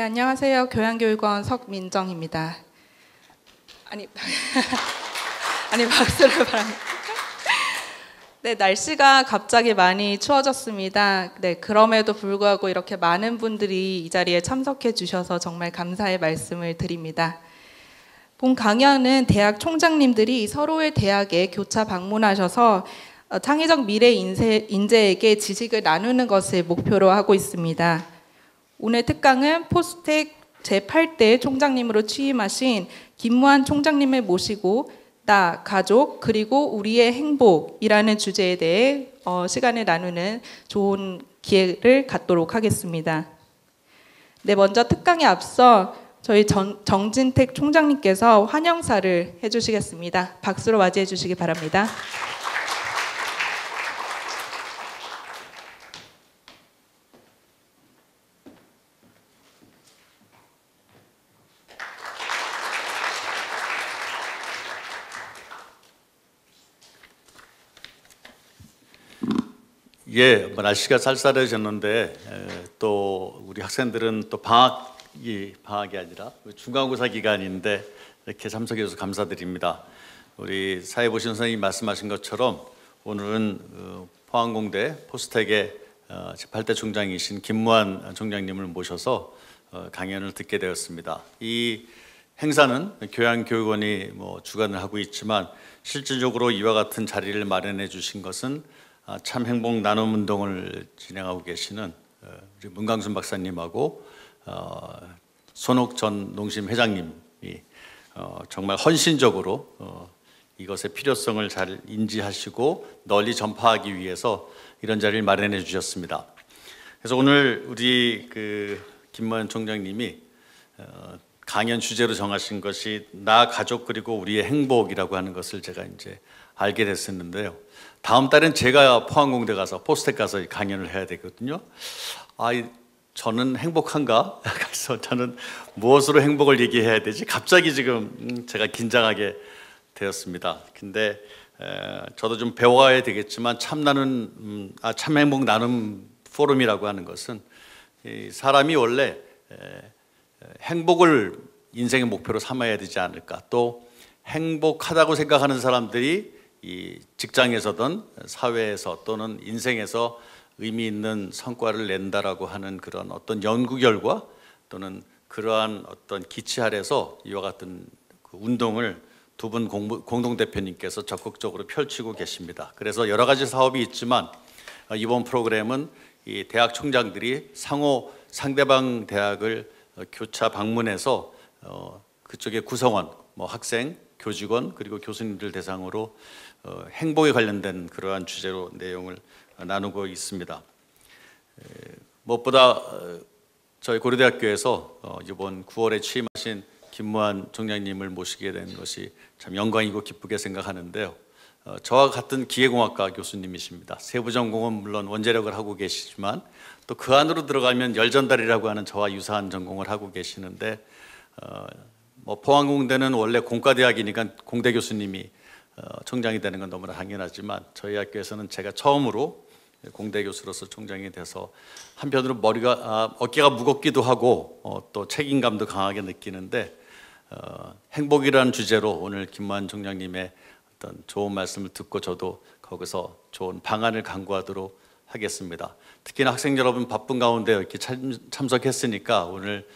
네, 안녕하세요. 교양교육원 석민정입니다. 아니 박수를 바랍니다. 네, 날씨가 갑자기 많이 추워졌습니다. 네, 그럼에도 불구하고 이렇게 많은 분들이 이 자리에 참석해 주셔서 정말 감사의 말씀을 드립니다. 본 강연은 대학 총장님들이 서로의 대학에 교차 방문하셔서 창의적 미래 인재에게 지식을 나누는 것을 목표로 하고 있습니다. 오늘 특강은 포스텍 제8대 총장님으로 취임하신 김무환 총장님을 모시고 나, 가족, 그리고 우리의 행복이라는 주제에 대해 시간을 나누는 좋은 기회를 갖도록 하겠습니다. 네, 먼저 특강에 앞서 저희 정진택 총장님께서 환영사를 해주시겠습니다. 박수로 맞이해 주시기 바랍니다. 예, 뭐 날씨가 쌀쌀해졌는데 또 우리 학생들은 또 방학이 아니라 중간고사 기간인데 이렇게 참석해 주셔서 감사드립니다. 우리 사회보신 선생님이 말씀하신 것처럼 오늘은 포항공대 포스텍의 제8대 총장이신 김무환 총장님을 모셔서 강연을 듣게 되었습니다. 이 행사는 교양교육원이 뭐 주관을 하고 있지만 실질적으로 이와 같은 자리를 마련해 주신 것은 참 행복 나눔 운동을 진행하고 계시는 우리 문강순 박사님하고 손욱 전 농심 회장님이 정말 헌신적으로 이것의 필요성을 잘 인지하시고 널리 전파하기 위해서 이런 자리를 마련해 주셨습니다. 그래서 오늘 우리 김무환 총장님이 강연 주제로 정하신 것이 나, 가족, 그리고 우리의 행복이라고 하는 것을 제가 이제 알게 됐었는데요. 다음 달엔 제가 포항공대 가서 포스텍 가서 강연을 해야 되거든요. 저는 행복한가? 그래서 저는 무엇으로 행복을 얘기해야 되지? 갑자기 지금 제가 긴장하게 되었습니다. 근데 저도 좀 배워야 되겠지만 참 행복 나눔 포럼이라고 하는 것은 이 사람이 원래 행복을 인생의 목표로 삼아야 되지 않을까. 또 행복하다고 생각하는 사람들이 이 직장에서든 사회에서 또는 인생에서 의미 있는 성과를 낸다라고 하는 그런 어떤 연구 결과 또는 그러한 어떤 기치 아래서 이와 같은 그 운동을 두 분 공동대표님께서 적극적으로 펼치고 계십니다. 그래서 여러 가지 사업이 있지만 이번 프로그램은 이 대학 총장들이 상대방 대학을 교차 방문해서 그쪽의 구성원, 뭐 학생, 교직원 그리고 교수님들 대상으로 행복에 관련된 그러한 주제로 내용을 나누고 있습니다. 무엇보다 저희 고려대학교에서 이번 9월에 취임하신 김무환 총장님을 모시게 된 것이 참 영광이고 기쁘게 생각하는데요. 저와 같은 기계공학과 교수님이십니다. 세부전공은 물론 원자력을 하고 계시지만 또 그 안으로 들어가면 열전달이라고 하는 저와 유사한 전공을 하고 계시는데 뭐 포항공대는 원래 공과대학이니까 공대 교수님이 총장이 되는 건 너무나 당연하지만 저희 학교에서는 제가 처음으로 공대 교수로서 총장이 돼서 한편으로 어깨가 무겁기도 하고 또 책임감도 강하게 느끼는데 행복이라는 주제로 오늘 김무환 총장님의 어떤 좋은 말씀을 듣고 저도 거기서 좋은 방안을 강구하도록 하겠습니다. 특히나 학생 여러분 바쁜 가운데 이렇게 참석했으니까 오늘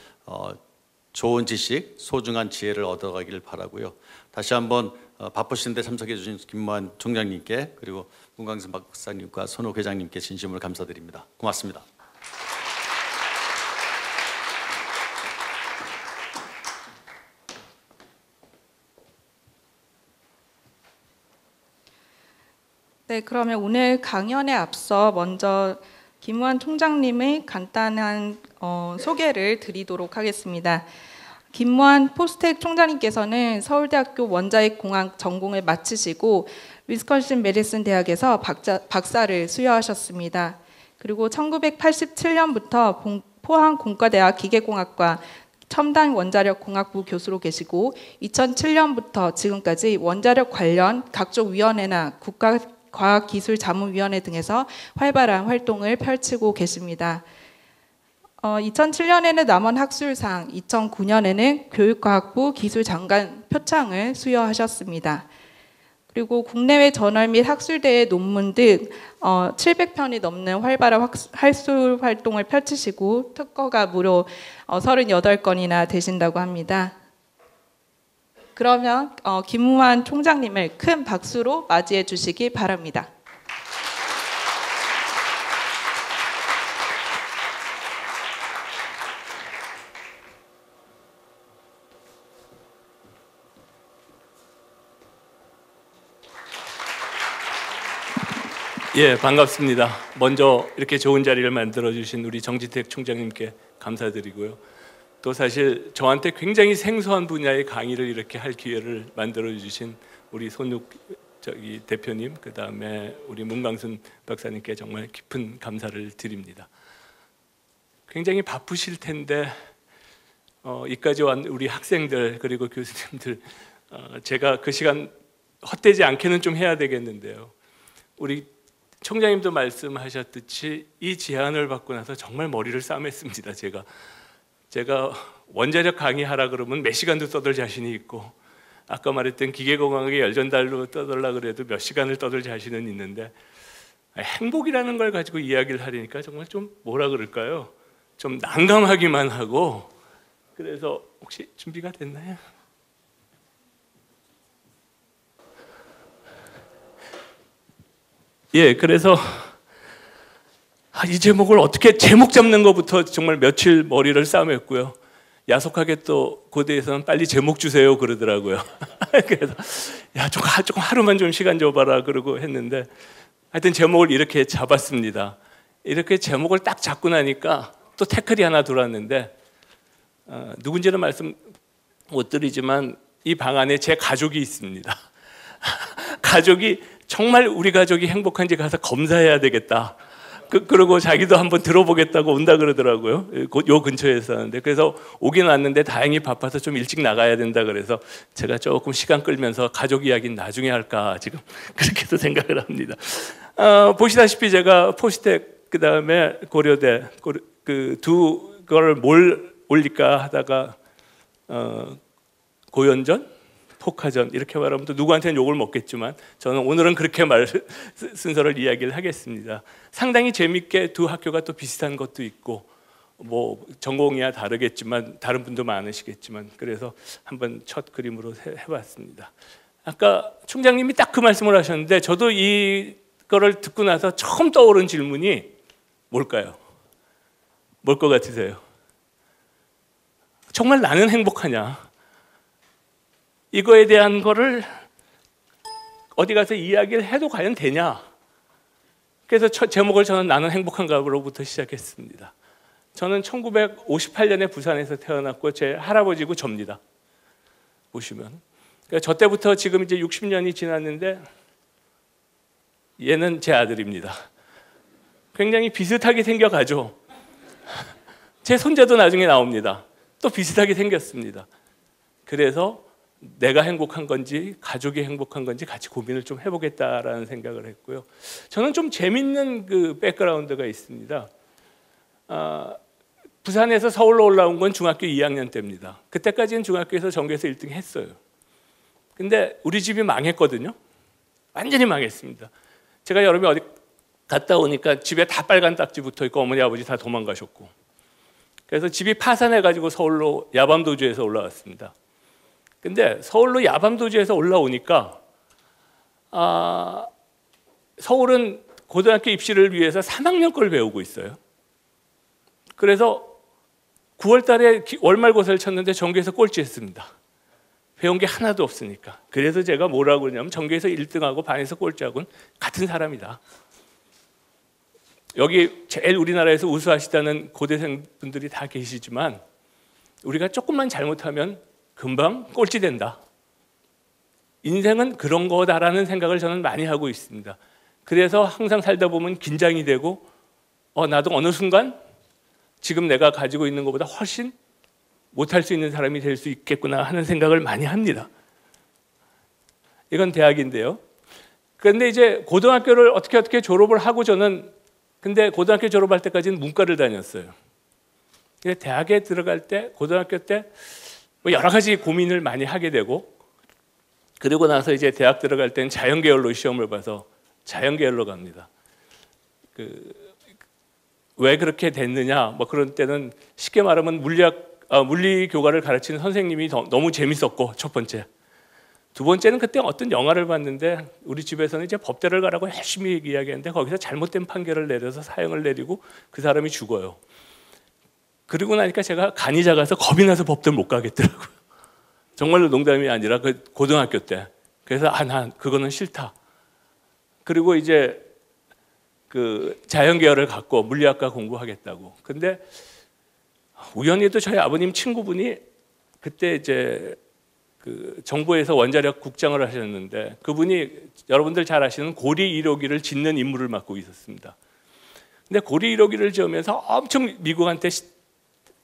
좋은 지식, 소중한 지혜를 얻어가기를 바라고요. 다시 한번 바쁘신데 참석해 주신 김무환 총장님께 그리고 문광선 박사님과 손욱 회장님께 진심으로 감사드립니다. 고맙습니다. 네, 그러면 오늘 강연에 앞서 먼저 김무환 총장님의 간단한 소개를 드리도록 하겠습니다. 김무환 포스텍 총장님께서는 서울대학교 원자핵공학 전공을 마치시고 위스콘신 메디슨 대학에서 박사를 수여하셨습니다. 그리고 1987년부터 포항 공과대학 기계공학과 첨단 원자력공학부 교수로 계시고 2007년부터 지금까지 원자력 관련 각종 위원회나 국가과학기술자문위원회 등에서 활발한 활동을 펼치고 계십니다. 2007년에는 남원학술상, 2009년에는 교육과학부 기술장관 표창을 수여하셨습니다. 그리고 국내외 저널 및 학술대회 논문 등 700편이 넘는 활발한 학술 활동을 펼치시고 특허가 무려 38건이나 되신다고 합니다. 그러면 김무환 총장님을 큰 박수로 맞이해 주시기 바랍니다. 예, 반갑습니다. 먼저 이렇게 좋은 자리를 만들어주신 우리 정지택 총장님께 감사드리고요. 또 사실 저한테 굉장히 생소한 분야의 강의를 이렇게 할 기회를 만들어주신 우리 손욱 대표님, 그 다음에 우리 문강순 박사님께 정말 깊은 감사를 드립니다. 굉장히 바쁘실 텐데 이까지 온 우리 학생들 그리고 교수님들 제가 그 시간 헛되지 않게는 좀 해야 되겠는데요. 우리 총장님도 말씀하셨듯이 이 제안을 받고 나서 정말 머리를 싸맸습니다. 제가 원자력 강의하라 그러면 몇 시간도 떠들 자신이 있고, 아까 말했던 기계공학의 열전달로 떠들라 그래도 몇 시간을 떠들 자신은 있는데, 행복이라는 걸 가지고 이야기를 하려니까 정말 좀 뭐라 그럴까요? 좀 난감하기만 하고. 그래서 혹시 준비가 됐나요? 예, 그래서 이 제목을 어떻게 제목 잡는 것부터 정말 며칠 머리를 싸맸고요. 야속하게 또 고대에서는 빨리 제목 주세요 그러더라고요. 그래서 야, 조금 하루만 좀 시간 줘봐라 그러고 했는데, 하여튼 제목을 이렇게 잡았습니다. 이렇게 제목을 딱 잡고 나니까 또 태클이 하나 들어왔는데, 누군지는 말씀 못 드리지만 이 방 안에 제 가족이 있습니다. 가족이 정말 우리 가족이 행복한지 가서 검사해야 되겠다. 그러고 자기도 한번 들어보겠다고 온다 그러더라고요. 요 근처에 사는데. 그래서 오긴 왔는데 다행히 바빠서 좀 일찍 나가야 된다 그래서 제가 조금 시간 끌면서 가족 이야기는 나중에 할까 지금 그렇게도 생각을 합니다. 보시다시피 제가 포스텍 그다음에 고려대 그 두 걸 뭘 올릴까 하다가 고연전? 포카전 이렇게 말하면 또 누구한테는 욕을 먹겠지만 저는 오늘은 그렇게 순서를 이야기를 하겠습니다. 상당히 재밌게 두 학교가 또 비슷한 것도 있고 뭐 전공이야 다르겠지만 다른 분도 많으시겠지만 그래서 한번 첫 그림으로 해봤습니다. 아까 총장님이 딱 그 말씀을 하셨는데 저도 이거를 듣고 나서 처음 떠오른 질문이 뭘까요? 뭘 것 같으세요? 정말 나는 행복하냐? 이거에 대한 거를 어디 가서 이야기를 해도 과연 되냐? 그래서 제목을 저는 나는 행복한가로부터 시작했습니다. 저는 1958년에 부산에서 태어났고 제 할아버지고 접니다. 보시면. 그러니까 저 때부터 지금 이제 60년이 지났는데 얘는 제 아들입니다. 굉장히 비슷하게 생겨가죠. 제 손자도 나중에 나옵니다. 또 비슷하게 생겼습니다. 그래서 내가 행복한 건지 가족이 행복한 건지 같이 고민을 좀 해보겠다라는 생각을 했고요. 저는 좀 재밌는 그 백그라운드가 있습니다. 부산에서 서울로 올라온 건 중학교 2학년 때입니다. 그때까지는 중학교에서 전교에서 1등 했어요. 근데 우리 집이 망했거든요. 완전히 망했습니다. 제가 여름에 어디 갔다 오니까 집에 다 빨간 딱지 붙어있고 어머니 아버지 다 도망가셨고, 그래서 집이 파산해가지고 서울로 야밤도주에서 올라왔습니다. 근데 서울로 야밤도주에서 올라오니까 서울은 고등학교 입시를 위해서 3학년 걸 배우고 있어요. 그래서 9월 달에 월말고사를 쳤는데 전교에서 꼴찌했습니다. 배운 게 하나도 없으니까. 그래서 제가 뭐라고 그러냐면 전교에서 1등하고 반에서 꼴찌하고는 같은 사람이다. 여기 제일 우리나라에서 우수하시다는 고대생분들이 다 계시지만 우리가 조금만 잘못하면 금방 꼴찌된다. 인생은 그런 거다라는 생각을 저는 많이 하고 있습니다. 그래서 항상 살다 보면 긴장이 되고 나도 어느 순간 지금 내가 가지고 있는 것보다 훨씬 못할 수 있는 사람이 될 수 있겠구나 하는 생각을 많이 합니다. 이건 대학인데요. 그런데 이제 고등학교를 어떻게 졸업을 하고 저는 근데 고등학교 졸업할 때까지는 문과를 다녔어요. 근데 대학에 들어갈 때, 고등학교 때 뭐 여러 가지 고민을 많이 하게 되고, 그리고 나서 이제 대학 들어갈 때는 자연계열로 시험을 봐서 자연계열로 갑니다. 왜 그렇게 됐느냐? 뭐 그런 때는 쉽게 말하면 물리 교과를 가르치는 선생님이 너무 재밌었고, 첫 번째. 두 번째는 그때 어떤 영화를 봤는데 우리 집에서는 이제 법대를 가라고 열심히 이야기했는데 거기서 잘못된 판결을 내려서 사형을 내리고 그 사람이 죽어요. 그리고 나니까 제가 간이 작아서 겁이 나서 법대 못 가겠더라고요. 정말로 농담이 아니라 그 고등학교 때. 그래서 난 그거는 싫다. 그리고 이제 그 자연계열을 갖고 물리학과 공부하겠다고. 근데 우연히도 저희 아버님 친구분이 그때 이제 그 정부에서 원자력 국장을 하셨는데, 그분이 여러분들 잘 아시는 고리 1호기를 짓는 임무를 맡고 있었습니다. 근데 고리 1호기를 지으면서 엄청 미국한테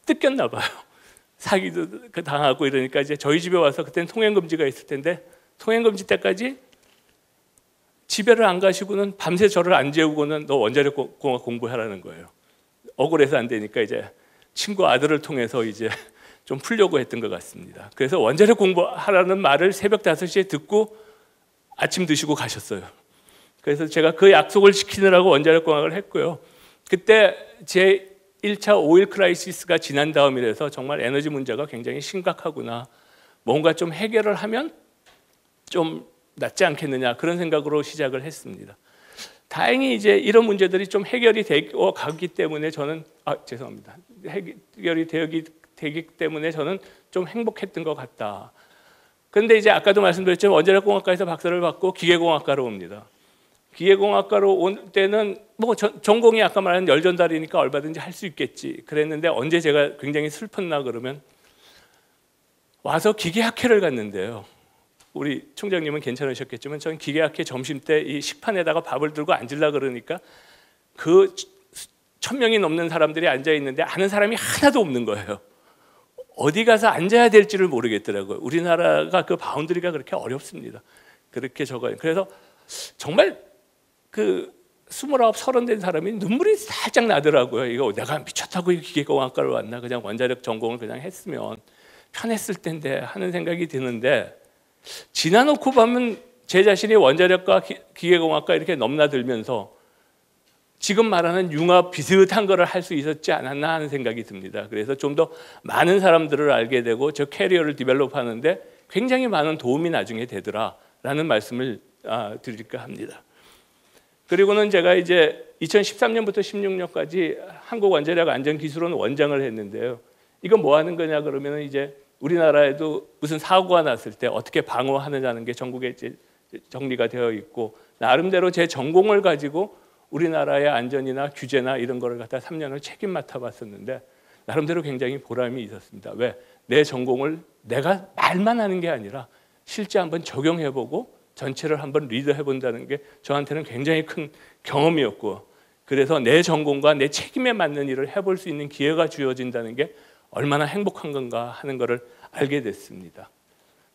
뜯겼나 봐요. 사기도 당하고 이러니까 이제 저희 집에 와서, 그때는 통행금지가 있을 텐데 통행금지 때까지 집에를 안 가시고는 밤새 저를 안 재우고는 너 원자력공학 공부하라는 거예요. 억울해서 안 되니까 이제 친구 아들을 통해서 이제 좀 풀려고 했던 것 같습니다. 그래서 원자력 공부하라는 말을 새벽 5시에 듣고 아침 드시고 가셨어요. 그래서 제가 그 약속을 지키느라고 원자력공학을 했고요. 그때 제 1차 오일 크라이시스가 지난 다음이라서 정말 에너지 문제가 굉장히 심각하구나, 뭔가 좀 해결을 하면 좀 낫지 않겠느냐, 그런 생각으로 시작을 했습니다. 다행히 이제 이런 문제들이 좀 해결이 되어 가기 때문에 저는 해결이 되기 때문에 저는 좀 행복했던 것 같다. 근데 이제 아까도 말씀드렸지만 원자력공학과에서 박사를 받고 기계공학과로 옵니다. 기계공학과로 온 때는 뭐 전공이 아까 말한 열전달이니까 얼마든지 할 수 있겠지 그랬는데, 언제 제가 굉장히 슬펐나 그러면 와서 기계학회를 갔는데요. 우리 총장님은 괜찮으셨겠지만 전 기계학회 점심 때 이 식판에다가 밥을 들고 앉으려고 그러니까 그 1000명이 넘는 사람들이 앉아있는데 아는 사람이 하나도 없는 거예요. 어디 가서 앉아야 될지를 모르겠더라고요. 우리나라가 그 바운더리가 그렇게 어렵습니다. 그렇게 적어요. 그래서 정말 그 29, 30 된 사람이 눈물이 살짝 나더라고요. 이거 내가 미쳤다고 기계공학과를 왔나, 그냥 원자력 전공을 그냥 했으면 편했을 텐데 하는 생각이 드는데, 지나놓고 보면 제 자신이 원자력과 기계공학과 이렇게 넘나들면서 지금 말하는 융합 비슷한 거를 할 수 있었지 않았나 하는 생각이 듭니다. 그래서 좀 더 많은 사람들을 알게 되고 저 캐리어를 디벨롭하는데 굉장히 많은 도움이 나중에 되더라라는 말씀을 드릴까 합니다. 그리고는 제가 이제 2013년부터 16년까지 한국원자력안전기술원 원장을 했는데요. 이건 뭐 하는 거냐 그러면 이제 우리나라에도 무슨 사고가 났을 때 어떻게 방어하느냐는 게 전국에 정리가 되어 있고, 나름대로 제 전공을 가지고 우리나라의 안전이나 규제나 이런 거를 갖다 3년을 책임 맡아봤었는데 나름대로 굉장히 보람이 있었습니다. 왜? 내 전공을 내가 말만 하는 게 아니라 실제 한번 적용해보고 전체를 한번 리드해본다는 게 저한테는 굉장히 큰 경험이었고, 그래서 내 전공과 내 책임에 맞는 일을 해볼 수 있는 기회가 주어진다는 게 얼마나 행복한 건가 하는 것을 알게 됐습니다.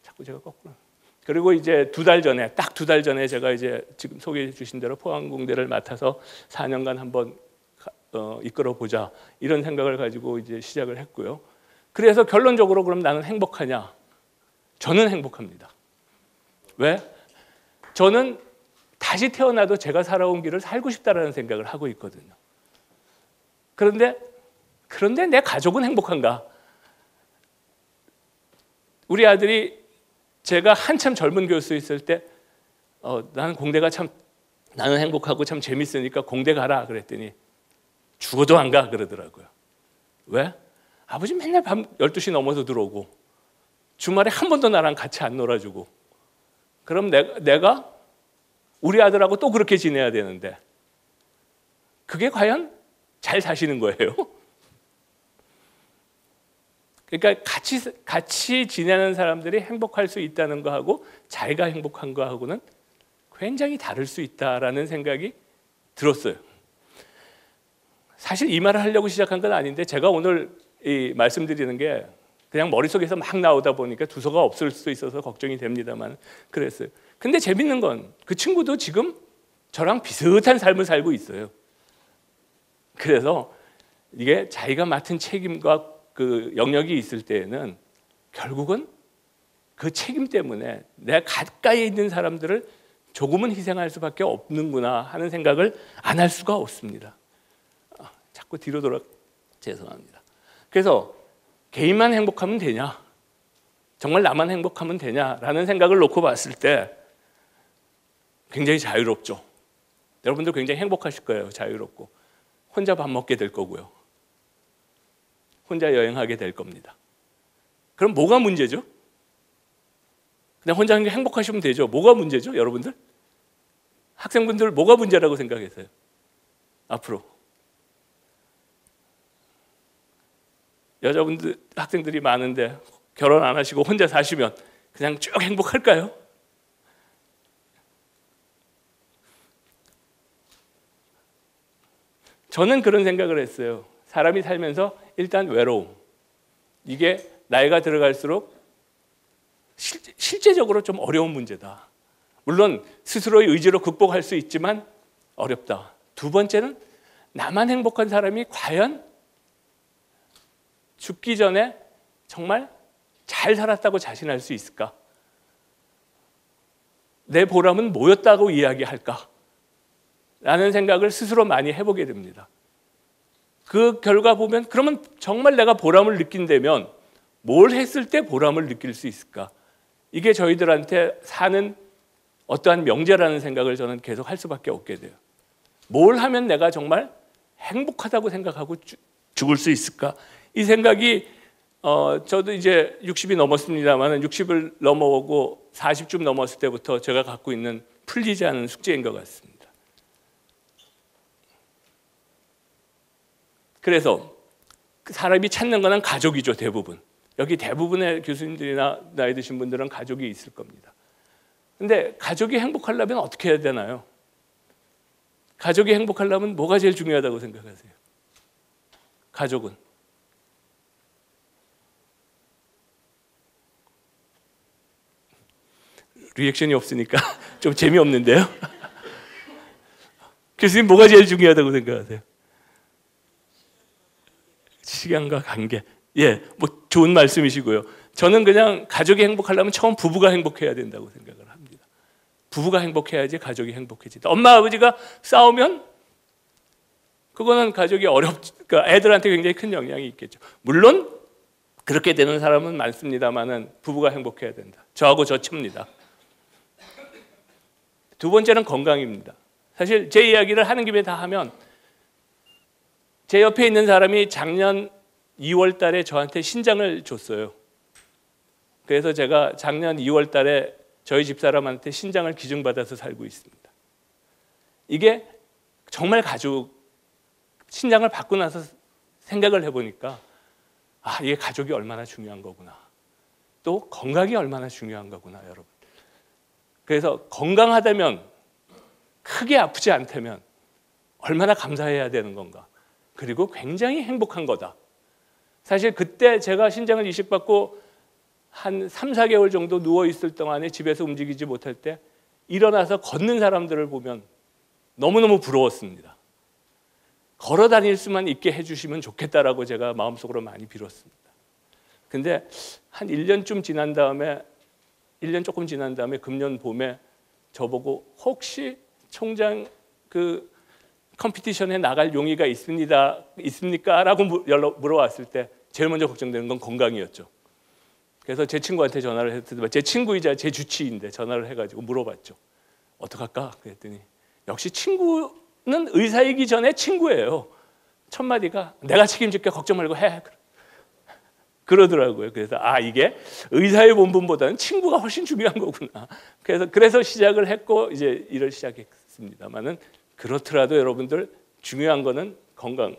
자꾸 제가 거꾸로. 그리고 이제 딱 두 달 전에 제가 이제 지금 소개해 주신 대로 포항공대를 맡아서 4년간 한번 이끌어보자 이런 생각을 가지고 이제 시작을 했고요. 그래서 결론적으로 그럼 나는 행복하냐? 저는 행복합니다. 왜? 저는 다시 태어나도 제가 살아온 길을 살고 싶다라는 생각을 하고 있거든요. 그런데 내 가족은 행복한가? 우리 아들이 제가 한참 젊은 교수 있을 때 나는 공대가 참, 나는 행복하고 참 재밌으니까 공대 가라 그랬더니 죽어도 안 가 그러더라고요. 왜? 아버지 맨날 밤 12시 넘어서 들어오고 주말에 한 번도 나랑 같이 안 놀아주고, 그럼 내가 우리 아들하고 또 그렇게 지내야 되는데 그게 과연 잘 사시는 거예요? 그러니까 같이 지내는 사람들이 행복할 수 있다는 거하고 자기가 행복한 거하고는 굉장히 다를 수 있다라는 생각이 들었어요. 사실 이 말을 하려고 시작한 건 아닌데 제가 오늘 이 말씀드리는 게 그냥 머릿속에서 막 나오다 보니까 두서가 없을 수도 있어서 걱정이 됩니다만 그랬어요. 근데 재밌는 건 그 친구도 지금 저랑 비슷한 삶을 살고 있어요. 그래서 이게 자기가 맡은 책임과 그 영역이 있을 때에는 결국은 그 책임 때문에 내가 가까이 있는 사람들을 조금은 희생할 수밖에 없는구나 하는 생각을 안 할 수가 없습니다. 자꾸 뒤로 돌아, 죄송합니다. 그래서 개인만 행복하면 되냐? 정말 나만 행복하면 되냐라는 생각을 놓고 봤을 때 굉장히 자유롭죠. 여러분들 굉장히 행복하실 거예요. 자유롭고 혼자 밥 먹게 될 거고요. 혼자 여행하게 될 겁니다. 그럼 뭐가 문제죠? 그냥 혼자 행복하시면 되죠. 뭐가 문제죠, 여러분들? 학생분들 뭐가 문제라고 생각하세요? 앞으로 여자분들, 학생들이 많은데 결혼 안 하시고 혼자 사시면 그냥 쭉 행복할까요? 저는 그런 생각을 했어요. 사람이 살면서 일단 외로움, 이게 나이가 들어갈수록 실제적으로 좀 어려운 문제다. 물론 스스로의 의지로 극복할 수 있지만 어렵다. 두 번째는 나만 행복한 사람이 과연 죽기 전에 정말 잘 살았다고 자신할 수 있을까? 내 보람은 뭐였다고 이야기할까? 라는 생각을 스스로 많이 해보게 됩니다. 그 결과 보면 그러면 정말 내가 보람을 느낀다면 뭘 했을 때 보람을 느낄 수 있을까? 이게 저희들한테 사는 어떠한 명제라는 생각을 저는 계속 할 수밖에 없게 돼요. 뭘 하면 내가 정말 행복하다고 생각하고 죽을 수 있을까? 이 생각이 저도 이제 60이 넘었습니다만 60을 넘어오고 40쯤 넘었을 때부터 제가 갖고 있는 풀리지 않은 숙제인 것 같습니다. 그래서 사람이 찾는 거는 가족이죠, 대부분. 여기 대부분의 교수님들이나 나이 드신 분들은 가족이 있을 겁니다. 근데 가족이 행복하려면 어떻게 해야 되나요? 가족이 행복하려면 뭐가 제일 중요하다고 생각하세요? 가족은? 리액션이 없으니까 좀 재미없는데요? 교수님, 뭐가 제일 중요하다고 생각하세요? 시간과 관계. 예, 뭐 좋은 말씀이시고요. 저는 그냥 가족이 행복하려면 처음 부부가 행복해야 된다고 생각을 합니다. 부부가 행복해야지 가족이 행복해진다. 엄마, 아버지가 싸우면 그거는 가족이 그러니까 애들한테 굉장히 큰 영향이 있겠죠. 물론 그렇게 되는 사람은 많습니다만은 부부가 행복해야 된다. 저하고 저 칩니다. 두 번째는 건강입니다. 사실 제 이야기를 하는 김에 다 하면 제 옆에 있는 사람이 작년 2월 달에 저한테 신장을 줬어요. 그래서 제가 작년 2월 달에 저희 집사람한테 신장을 기증받아서 살고 있습니다. 이게 정말 신장을 받고 나서 생각을 해보니까 아, 이게 가족이 얼마나 중요한 거구나. 또 건강이 얼마나 중요한 거구나, 여러분. 그래서 건강하다면, 크게 아프지 않다면 얼마나 감사해야 되는 건가. 그리고 굉장히 행복한 거다. 사실 그때 제가 신장을 이식받고 한 3, 4개월 정도 누워있을 동안에 집에서 움직이지 못할 때 일어나서 걷는 사람들을 보면 너무너무 부러웠습니다. 걸어다닐 수만 있게 해주시면 좋겠다라고 제가 마음속으로 많이 빌었습니다. 근데 한 1년쯤 지난 다음에, 1년 조금 지난 다음에 금년 봄에 저보고 혹시 총장 컴피티션에 나갈 용의가 있습니까? 라고 물어왔을 때 제일 먼저 걱정되는 건 건강이었죠. 그래서 제 친구한테 전화를 했더니 제 친구이자 제 주치의인데 전화를 해가지고 물어봤죠. 어떡할까? 그랬더니 역시 친구는 의사이기 전에 친구예요. 첫 마디가 내가 책임질게, 걱정 말고 해. 그러더라고요. 그래서 아, 이게 의사의 본분보다는 친구가 훨씬 중요한 거구나. 그래서 시작을 했고 이제 일을 시작했습니다만은 그렇더라도 여러분들 중요한 거는 건강.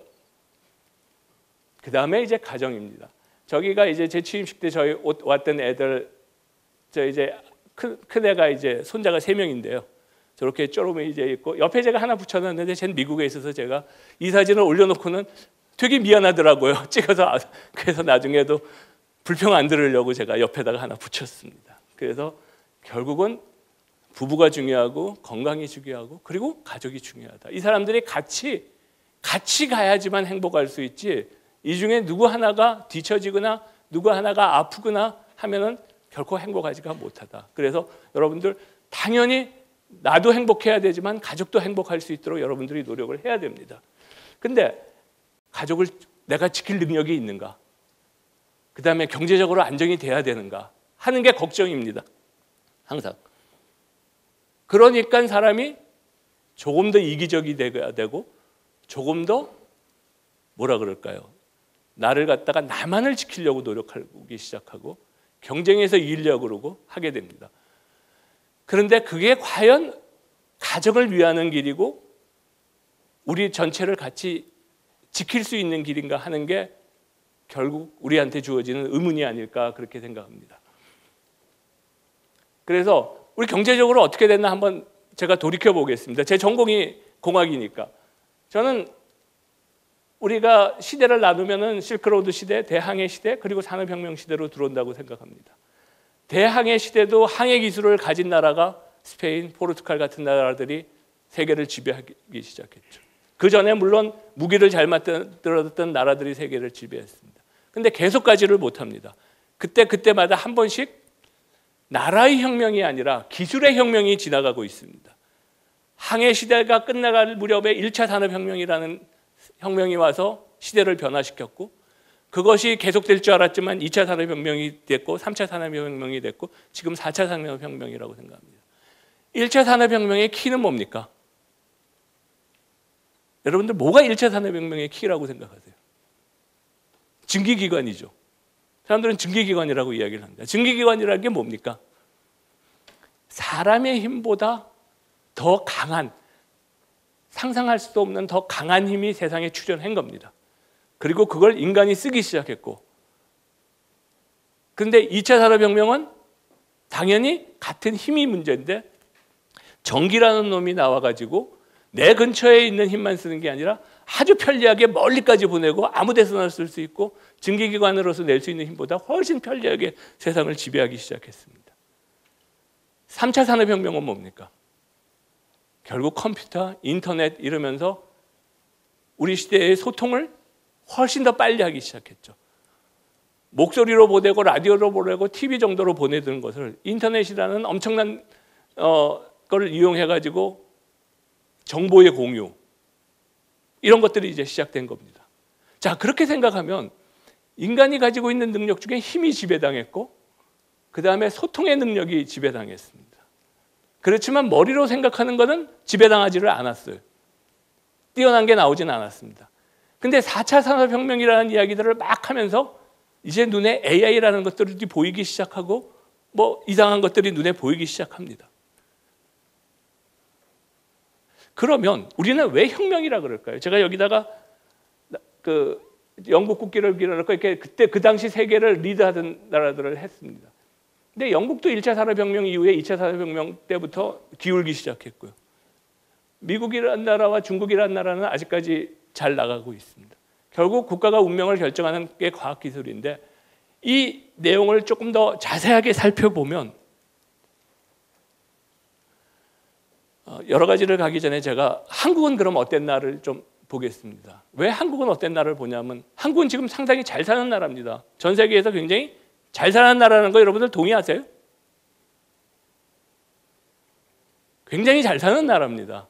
그 다음에 이제 가정입니다. 저기가 이제 제 취임식 때 저희 왔던 애들, 저 이제 큰 애가 이제 손자가 3명인데요. 저렇게 쪼름이 이제 있고 옆에 제가 하나 붙여놨는데 쟤는 미국에 있어서 제가 이 사진을 올려놓고는 되게 미안하더라고요. 찍어서. 그래서 나중에도 불평 안 들으려고 제가 옆에다가 하나 붙였습니다. 그래서 결국은 부부가 중요하고 건강이 중요하고 그리고 가족이 중요하다. 이 사람들이 같이 같이 가야지만 행복할 수 있지, 이 중에 누구 하나가 뒤처지거나 누구 하나가 아프거나 하면은 결코 행복하지가 못하다. 그래서 여러분들 당연히 나도 행복해야 되지만 가족도 행복할 수 있도록 여러분들이 노력을 해야 됩니다. 근데 가족을 내가 지킬 능력이 있는가? 그다음에 경제적으로 안정이 돼야 되는가? 하는 게 걱정입니다. 항상. 그러니까 사람이 조금 더 이기적이 돼야 되고 조금 더 뭐라 그럴까요? 나를 갖다가 나만을 지키려고 노력하기 시작하고 경쟁에서 이기려고 그러고 하게 됩니다. 그런데 그게 과연 가정을 위하는 길이고 우리 전체를 같이 지킬 수 있는 길인가 하는 게 결국 우리한테 주어지는 의문이 아닐까 그렇게 생각합니다. 그래서 우리 경제적으로 어떻게 됐나 한번 제가 돌이켜보겠습니다. 제 전공이 공학이니까. 저는 우리가 시대를 나누면은 실크로드 시대, 대항해 시대, 그리고 산업혁명 시대로 들어온다고 생각합니다. 대항해 시대도 항해 기술을 가진 나라가 스페인, 포르투갈 같은 나라들이 세계를 지배하기 시작했죠. 그 전에 물론 무기를 잘 만들었던 나라들이 세계를 지배했습니다. 근데 계속 가지를 못합니다. 그때마다 한 번씩 나라의 혁명이 아니라 기술의 혁명이 지나가고 있습니다. 항해 시대가 끝나갈 무렵에 1차 산업혁명이라는 혁명이 와서 시대를 변화시켰고, 그것이 계속될 줄 알았지만 2차 산업혁명이 됐고 3차 산업혁명이 됐고 지금 4차 산업혁명이라고 생각합니다. 1차 산업혁명의 키는 뭡니까? 여러분들 뭐가 1차 산업혁명의 키라고 생각하세요? 증기기관이죠. 사람들은 증기기관이라고 이야기를 합니다. 증기기관이라는 게 뭡니까? 사람의 힘보다 더 강한, 상상할 수도 없는 더 강한 힘이 세상에 출현한 겁니다. 그리고 그걸 인간이 쓰기 시작했고, 그런데 2차 산업혁명은 당연히 같은 힘이 문제인데 전기라는 놈이 나와가지고 내 근처에 있는 힘만 쓰는 게 아니라 아주 편리하게 멀리까지 보내고 아무 데서나 쓸 수 있고 증기기관으로서 낼 수 있는 힘보다 훨씬 편리하게 세상을 지배하기 시작했습니다. 3차 산업혁명은 뭡니까? 결국 컴퓨터, 인터넷 이러면서 우리 시대의 소통을 훨씬 더 빨리 하기 시작했죠. 목소리로 보내고 라디오로 보내고 TV 정도로 보내드는 것을 인터넷이라는 엄청난 걸 이용해가지고 정보의 공유, 이런 것들이 이제 시작된 겁니다. 자, 그렇게 생각하면 인간이 가지고 있는 능력 중에 힘이 지배당했고 그 다음에 소통의 능력이 지배당했습니다. 그렇지만 머리로 생각하는 것은 지배당하지를 않았어요. 뛰어난 게 나오진 않았습니다. 근데 4차 산업혁명이라는 이야기들을 막 하면서 이제 눈에 AI라는 것들이 보이기 시작하고 뭐 이상한 것들이 눈에 보이기 시작합니다. 그러면 우리는 왜 혁명이라 그럴까요? 제가 여기다가 그 영국 국기를 길어놓고 이렇게 그때 그 당시 세계를 리드하던 나라들을 했습니다. 근데 영국도 1차 산업혁명 이후에 2차 산업혁명 때부터 기울기 시작했고요. 미국이라는 나라와 중국이라는 나라는 아직까지 잘 나가고 있습니다. 결국 국가가 운명을 결정하는 게 과학기술인데 이 내용을 조금 더 자세하게 살펴보면, 여러 가지를 가기 전에 제가 한국은 그럼 어땠나를 좀 보겠습니다. 왜 한국은 어땠나를 보냐면 한국은 지금 상당히 잘 사는 나라입니다. 전 세계에서 굉장히 잘 사는 나라라는 거 여러분들 동의하세요? 굉장히 잘 사는 나라입니다.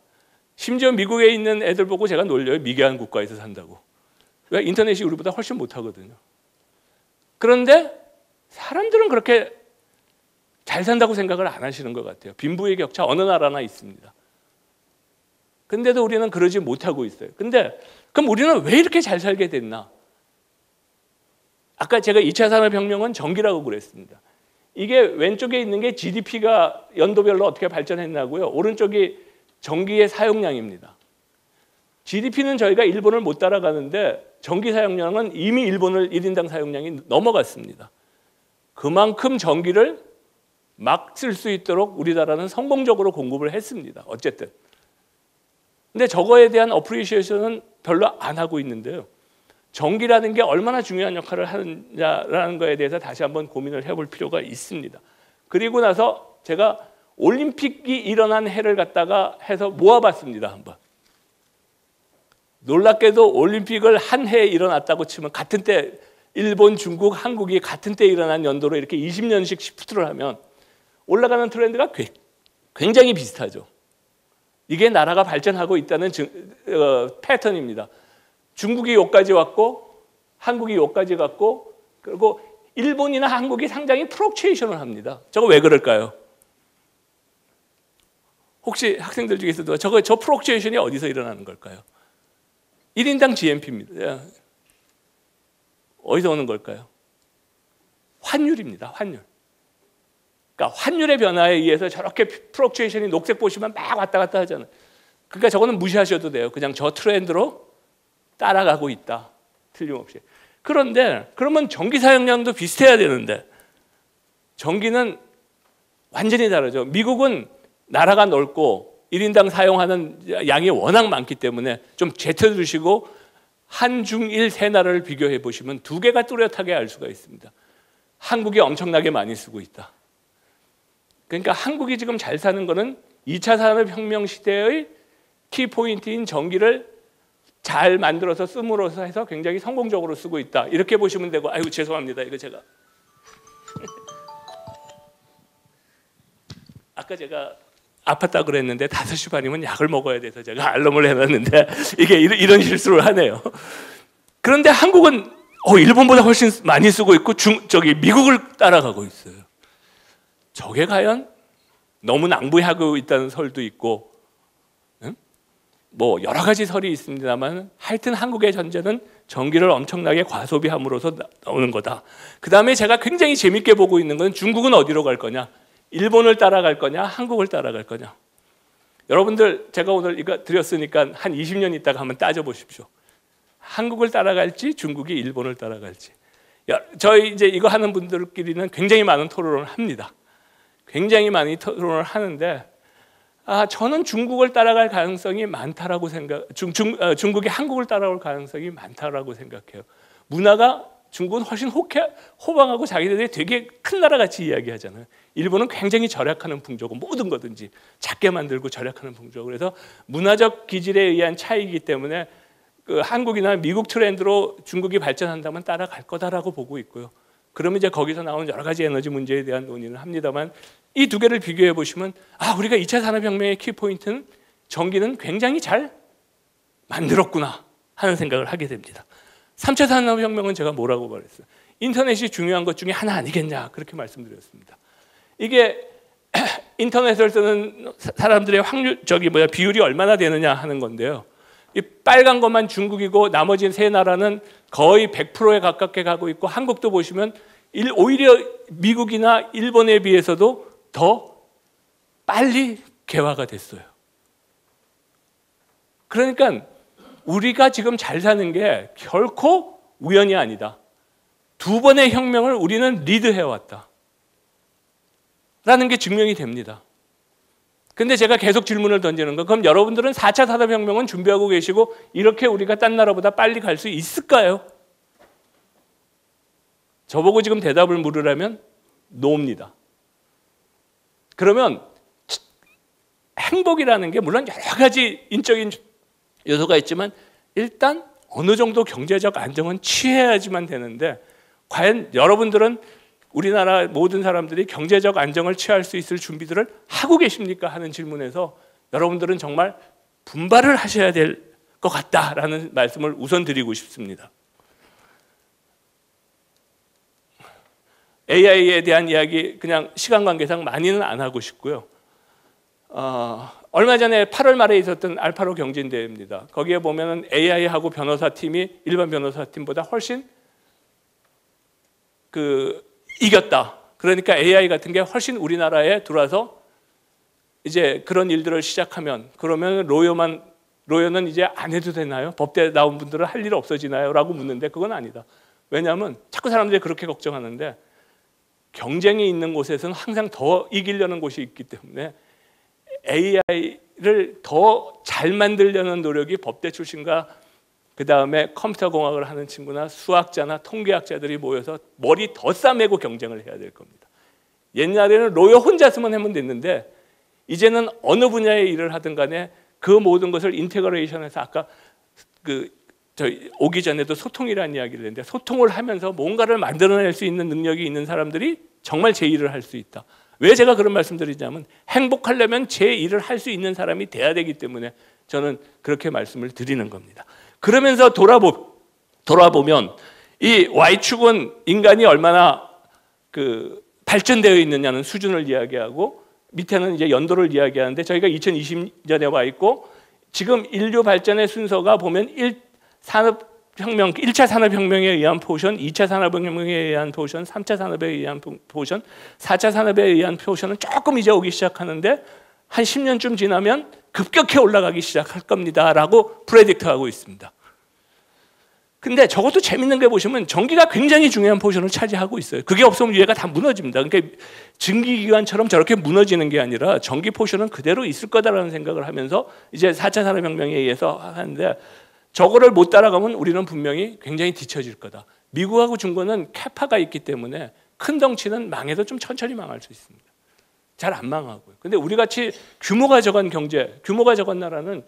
심지어 미국에 있는 애들 보고 제가 놀려요. 미개한 국가에서 산다고. 왜? 인터넷이 우리보다 훨씬 못하거든요. 그런데 사람들은 그렇게 잘 산다고 생각을 안 하시는 것 같아요. 빈부의 격차 어느 나라나 있습니다. 근데도 우리는 그러지 못하고 있어요. 근데 그럼 우리는 왜 이렇게 잘 살게 됐나? 아까 제가 2차 산업혁명은 전기라고 그랬습니다. 이게 왼쪽에 있는 게 GDP가 연도별로 어떻게 발전했나고요. 오른쪽이 전기의 사용량입니다. GDP는 저희가 일본을 못 따라가는데 전기 사용량은 이미 일본을 1인당 사용량이 넘어갔습니다. 그만큼 전기를 막 쓸 수 있도록 우리나라는 성공적으로 공급을 했습니다. 어쨌든. 근데 저거에 대한 어프리시에이션은 별로 안 하고 있는데요. 전기라는 게 얼마나 중요한 역할을 하느냐라는 거에 대해서 다시 한번 고민을 해볼 필요가 있습니다. 그리고 나서 제가 올림픽이 일어난 해를 갖다가 해서 모아봤습니다. 한번. 놀랍게도 올림픽을 한 해에 일어났다고 치면 같은 때 일본, 중국, 한국이 같은 때 일어난 연도로 이렇게 20년씩 시프트를 하면 올라가는 트렌드가 굉장히 비슷하죠. 이게 나라가 발전하고 있다는 패턴입니다. 중국이 여기까지 왔고 한국이 여기까지 갔고 그리고 일본이나 한국이 상당히 프록체이션을 합니다. 저거 왜 그럴까요? 혹시 학생들 중에서 누가 저 프록체이션이 어디서 일어나는 걸까요? 1인당 GMP입니다. 어디서 오는 걸까요? 환율입니다. 환율. 그러니까 환율의 변화에 의해서 저렇게 프록체이션이 녹색 보시면 막 왔다 갔다 하잖아요. 그러니까 저거는 무시하셔도 돼요. 그냥 저 트렌드로 따라가고 있다. 틀림없이. 그런데 그러면 전기 사용량도 비슷해야 되는데 전기는 완전히 다르죠. 미국은 나라가 넓고 1인당 사용하는 양이 워낙 많기 때문에 좀 제쳐두시고 한중일 세 나라를 비교해 보시면 두 개가 뚜렷하게 알 수가 있습니다. 한국이 엄청나게 많이 쓰고 있다. 그러니까 한국이 지금 잘 사는 거는 2차 산업혁명 시대의 키포인트인 전기를 잘 만들어서 씀으로써 해서 굉장히 성공적으로 쓰고 있다. 이렇게 보시면 되고, 아이고 죄송합니다. 이거 제가 아까 제가 아팠다 그랬는데 5시 반이면 약을 먹어야 돼서 제가 알람을 해놨는데 이게 이런 실수를 하네요. 그런데 한국은 일본보다 훨씬 많이 쓰고 있고 미국을 따라가고 있어요. 저게 과연 너무 낭비하고 있다는 설도 있고 뭐 여러 가지 설이 있습니다만 하여튼 한국의 전제는 전기를 엄청나게 과소비함으로써 나오는 거다. 그 다음에 제가 굉장히 재밌게 보고 있는 건 중국은 어디로 갈 거냐? 일본을 따라갈 거냐? 한국을 따라갈 거냐? 여러분들 제가 오늘 이거 드렸으니까 한 20년 있다가 한번 따져보십시오. 한국을 따라갈지 중국이 일본을 따라갈지. 저희 이제 이거 하는 분들끼리는 굉장히 많은 토론을 합니다. 굉장히 많이 토론을 하는데 저는 중국을 따라갈 가능성이 많다라고 중국이 한국을 따라올 가능성이 많다라고 생각해요. 문화가 중국은 훨씬 호방하고 자기들이 되게 큰 나라같이 이야기하잖아요. 일본은 굉장히 절약하는 풍조고 모든 거든지 작게 만들고 절약하는 풍조고 그래서 문화적 기질에 의한 차이이기 때문에 한국이나 미국 트렌드로 중국이 발전한다면 따라갈 거다라고 보고 있고요. 그러면 이제 거기서 나오는 여러 가지 에너지 문제에 대한 논의를 합니다만 이 두 개를 비교해 보시면 우리가 2차 산업혁명의 키포인트는 전기는 굉장히 잘 만들었구나 하는 생각을 하게 됩니다. 3차 산업혁명은 제가 뭐라고 말했어요? 인터넷이 중요한 것 중에 하나 아니겠냐 그렇게 말씀드렸습니다. 이게 인터넷을 쓰는 사람들의 비율이 얼마나 되느냐 하는 건데요. 이 빨간 것만 중국이고 나머지 세 나라는 거의 100%에 가깝게 가고 있고 한국도 보시면 오히려 미국이나 일본에 비해서도 더 빨리 개화가 됐어요. 그러니까 우리가 지금 잘 사는 게 결코 우연이 아니다. 두 번의 혁명을 우리는 리드해왔다. 라는 게 증명이 됩니다. 근데 제가 계속 질문을 던지는 거 그럼 여러분들은 4차 산업혁명은 준비하고 계시고 이렇게 우리가 딴 나라보다 빨리 갈 수 있을까요? 저보고 지금 대답을 물으라면 노입니다. 그러면 행복이라는 게 물론 여러 가지 인적인 요소가 있지만 일단 어느 정도 경제적 안정은 취해야지만 되는데 과연 여러분들은 우리나라 모든 사람들이 경제적 안정을 취할 수 있을 준비들을 하고 계십니까? 하는 질문에서 여러분들은 정말 분발을 하셔야 될 것 같다라는 말씀을 우선 드리고 싶습니다. AI에 대한 이야기 그냥 시간 관계상 많이는 안 하고 싶고요. 얼마 전에 8월 말에 있었던 알파로 경진대회입니다. 거기에 보면 AI하고 변호사팀이 일반 변호사팀보다 훨씬 이겼다. 그러니까 AI 같은 게 훨씬 우리나라에 들어와서 이제 그런 일들을 시작하면 그러면 로여는 이제 안 해도 되나요? 법대 나온 분들은 할 일 없어지나요? 라고 묻는데 그건 아니다. 왜냐하면 자꾸 사람들이 그렇게 걱정하는데 경쟁이 있는 곳에서는 항상 더 이기려는 곳이 있기 때문에 AI를 더 잘 만들려는 노력이 법대 출신과 그 다음에 컴퓨터공학을 하는 친구나 수학자나 통계학자들이 모여서 머리 더 싸매고 경쟁을 해야 될 겁니다. 옛날에는 로여 혼자서만 하면 됐는데 이제는 어느 분야의 일을 하든 간에 그 모든 것을 인테그레이션해서 아까 저희 오기 전에도 소통이라는 이야기를 했는데, 소통을 하면서 뭔가를 만들어낼 수 있는 능력이 있는 사람들이 정말 제 일을 할 수 있다. 왜 제가 그런 말씀드리냐면 행복하려면 제 일을 할 수 있는 사람이 돼야 되기 때문에 저는 그렇게 말씀을 드리는 겁니다. 그러면서 돌아보면 이 Y축은 인간이 얼마나 발전되어 있느냐는 수준을 이야기하고, 밑에는 이제 연도를 이야기하는데 저희가 2020년에 와 있고, 지금 인류 발전의 순서가 보면 1차 산업혁명에 의한 포션, 2차 산업혁명에 의한 포션, 3차 산업에 의한 포션, 4차 산업에 의한 포션은 조금 이제 오기 시작하는데 한 10년쯤 지나면 급격히 올라가기 시작할 겁니다라고 프레딕트하고 있습니다. 근데 저것도 재밌는 게 보시면 전기가 굉장히 중요한 포션을 차지하고 있어요. 그게 없으면 얘가 다 무너집니다. 그러니까 증기기관처럼 저렇게 무너지는 게 아니라 전기 포션은 그대로 있을 거다라는 생각을 하면서 이제 4차 산업혁명에 의해서 하는데, 저거를 못 따라가면 우리는 분명히 굉장히 뒤처질 거다. 미국하고 중국은 캐파가 있기 때문에 큰 덩치는 망해도 좀 천천히 망할 수 있습니다. 잘 안 망하고요. 근데 우리같이 규모가 적은 경제, 규모가 적은 나라는